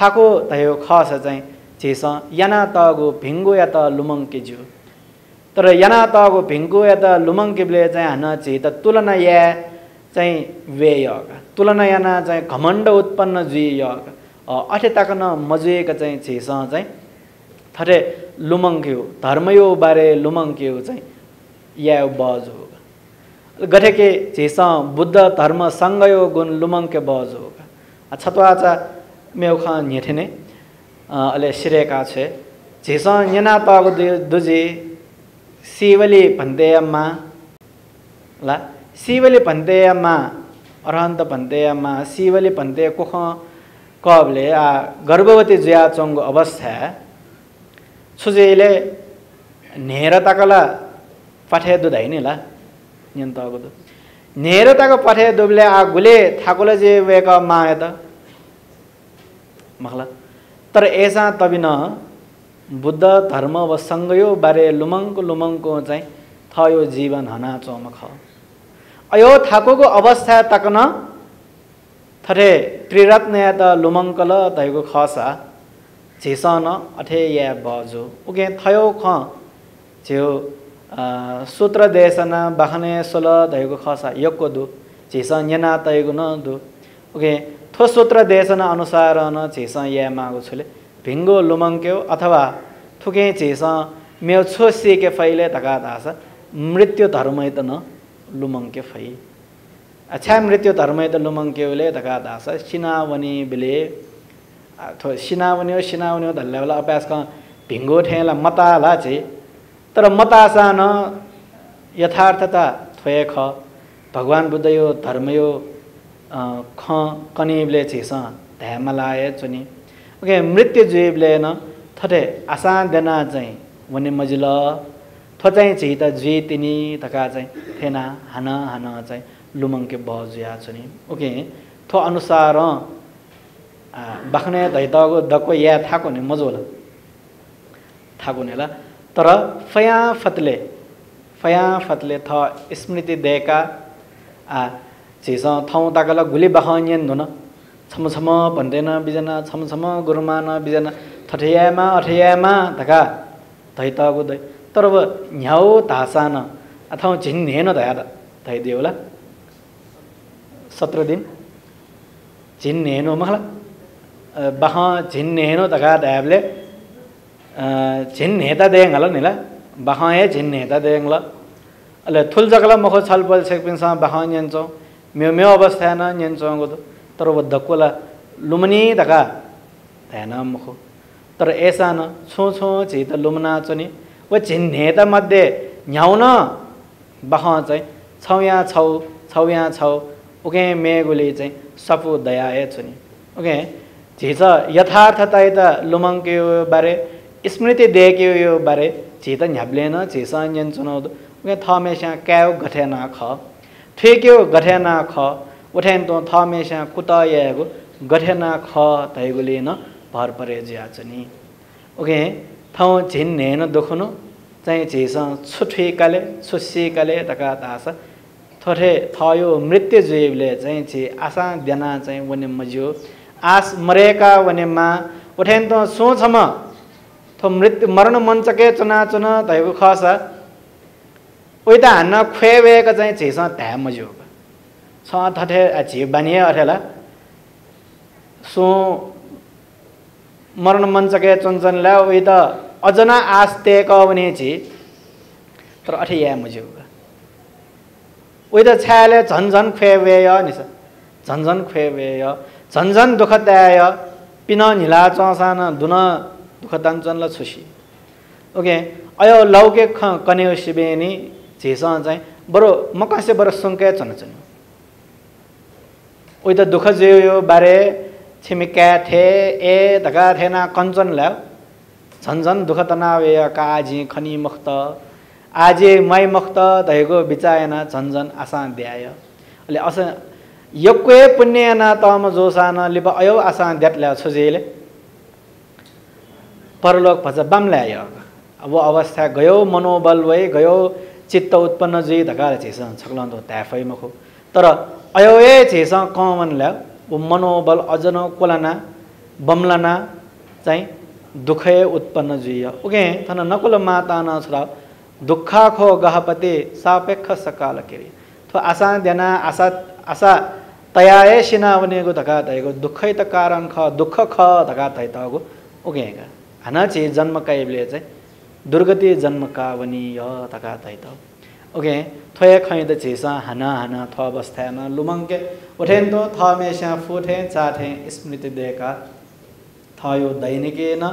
थाको तयो खस चाहिँ झेस याना तगो भिंगो या त लुमंके ज्यू तर याना तको भिंगो या त लुमंकिबले चाहिँ हाना चाहिँ त तुलना या चाहिँ व्यय तुलना याना चाहिँ घमण्ड उत्पन्न जी योग अठे तकन मजेको चाहिँ छेस चाहिँ थरे लुमंक्यो धर्मयो बारे लुमंक्यो चाहिँ या बज हो गठेके छेस बुद्ध धर्म संगयो गुण लुमंक्य बज हो छत्वाचा मेउ खान नेठेने अले सिरेका छे छेस याना तको दुजे शिवले भन्दै अम्मा ला शिवले भन्दै अम्मा अरहन्त भन्दै अम्मा शिवले भन्दै कोख कबले आ गर्भवती ज्या चोंगो अवस्था छुजेले नेर तकला पठे दुध हैन ला नियन्त अगदो नेर तक पठे दुबले आ गुले थाकुले जे वेक माया त मखला तर एसा तबिन बुद्ध धर्म व संगयो बारे लुमंको लुमंको चाहिँ थयो जीवन हना चमख अयो थाकोको अवस्था तकन थरे त्रिरत्न या त लुमंकल तयको खसा झेसन अठे या बजो ओके थयो ख झ्यो सूत्र देशना बखने सोल तयको खसा यको दु झेसन यना तयको न दु ओके थो सूत्र देशना अनुसार न झेसन या मागो छले भिंगो लुमंक्यो अथवा थुके चेस मेउ छो सिके फैले धका धास मृत्यु धर्मै त न लुमंक्य फै अच्छा मृत्यु धर्मै त लुमंक्योले धका धास सिनावनी बिले थो सिनावनी हो सिनावनी हो धल्लावला अभ्यास क भिंगो ठेला मताला छे तर मतासा न यथार्थता थ्वे ख भगवान बुद्ध यो धर्म यो कनीबले चीसा धैमलाय चुनी ओके मृत्यु जीवले न थोड़े आसान देना चाहिए वने मजला थोड़ा ही चाहिए तो जी तिनी तका चाहिए थे ना हना हना चाहिए लुमंग के बहुत ज्यादा चुनी ओके तो अनुसार बखने दहिता को दको ये था कोने मजोला था कोने ला तोरा फया फतले फया फतले था स्मृति देखा आ चीज़ों थाउ ताकला गुली बहाने नुना समसमा पंडेना बिजना समसमा गुरुमाना बिजना थरियामा अरियामा तका दहिता को दे तोरा वो न्याओ तासाना अथाउ चिन्हे नो दया दही दियोला सत्रह दिन चिन्नेनो मतलब बहां चिन्नेनो तका दायबले चिन्नेता देंगा लो निला बहां है चिन्नेता देंगला अल्लाह थुल जगला मखो साल पल से पिंसा बहां नियंचो म्यो म्यो अवस्था है ना नियंचों को तो तरो वो दक्कोला लुमनी तका तैना मखो तरो ऐसा ना छों छों चीता लुमना चुनी वो चिन्नेता मत दे न्याउ ना बहां चाहे छावियां छाव छावियां छाव ओके मैं गुली चाहे सफु दया है चुनी, ओके, चीता यथार्थता इता लुमंग के बारे स्मृति देख के बारे चीता न्याबले ना चीसा न्यन चुनो तो, ओके थामेशा क्यों घटे ना खा, ठीक क्यों घटे ना खा, उठे तो थामेशा कुता ये को घटे ना खा ताई गुली ना भार परेज आ चुनी, ओके, थाउ जिन्ने ना दुखनो, चाहे चीसा छुट्टी कले, छुट्टी कले तका तासा थोड़े थायो मृत्यु जीवले चाहिए ची आसान देना चाहिए वने मजो आस मरेका वने माँ उठें तो सोच हम तो मृत्यु मरण मन चके चुना चुना ताई को खासा उइता अन्ना ख्वेवे का चाहिए ची सांत तय मजो का सांत थोड़े अच्छी बनिए और है ला सो मरण मन चके चुन चुन ले उइता अजना आस्ते का वने ची तो अठे ये मजो उधर छाले झंझन ख्वेवे या निशा झंझन ख्वेवे या झंझन दुखदाय या पिना निलाचों साना दुना दुखदांचन ला सुशी ओके अयो लाओ के कन्योशी बेनी चीज़ों जाए बरो मकान से बरो संकेत चना चना उधर दुख जीवो बारे छिमिकाथे ए तकार है ना कंचन लाओ झंझन दुखदानावे या काजी खनी मखता आजे माय मखता तहेगो बिचाये ना चंचन आसान दिया है अल्ले आसान यक्के पुण्य ना ताम जोसाना लिबा आयो आसान दिया ले सुझेले पर लोग पसंद बम ले आया वो अवस्था गयो मनोबल वही गयो चित्त उत्पन्न जी तकार चीज़न छकलान तो तैफाई मखो तोरा आयो ये चीज़न कॉमन ले वो मनोबल अजनो कोलना बमलना चाहिए दुखे उत्पन्न जी या ओके थना नकुल माता ना सुरा दुखा खो गहपते सापेक्ष सकाल के लिए तो आसान देना आसा आसा तयाये शिनावने को तका ताईगो दुखाई तकारण खा दुखा खा तका ताई तागो उगेगा अनाची जन्म का इब्ले जे दुर्गति जन्म का वनी या तका ताई ताग उगे तो ये खाई तो चीज़ा हना हना था बस्ते ना लुमंगे उठें तो था मेंशा फूटे चाटे स्मृति देखा था यो दायिनिके ना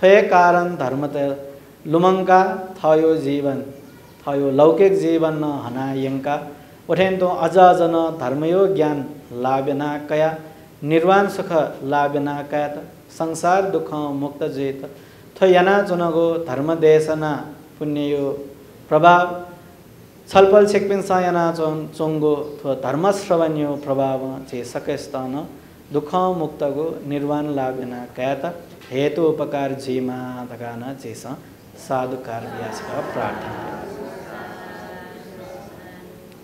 तो ये कारण धर्मते लुमंगा थायो जीवन थायो लौकिक जीवन न हनायंका उठें तो अजाजन धर्मयो ज्ञान लाभना कया निर्वाण सुख लाभना कया त संसार दुख मुक्त जीत तो यना चुनागो धर्मदेशना पुण्यो प्रभाव छलपल शिक्षिंसा यना चुन चुंगो तो धर्मस्रवण्यो प्रभाव चे सकेस्तान दुख मुक्त गो निर्वाण लाभना कया त हेतु उपकार जीमा तकाना चेसा साधु कार्य का प्रार्थना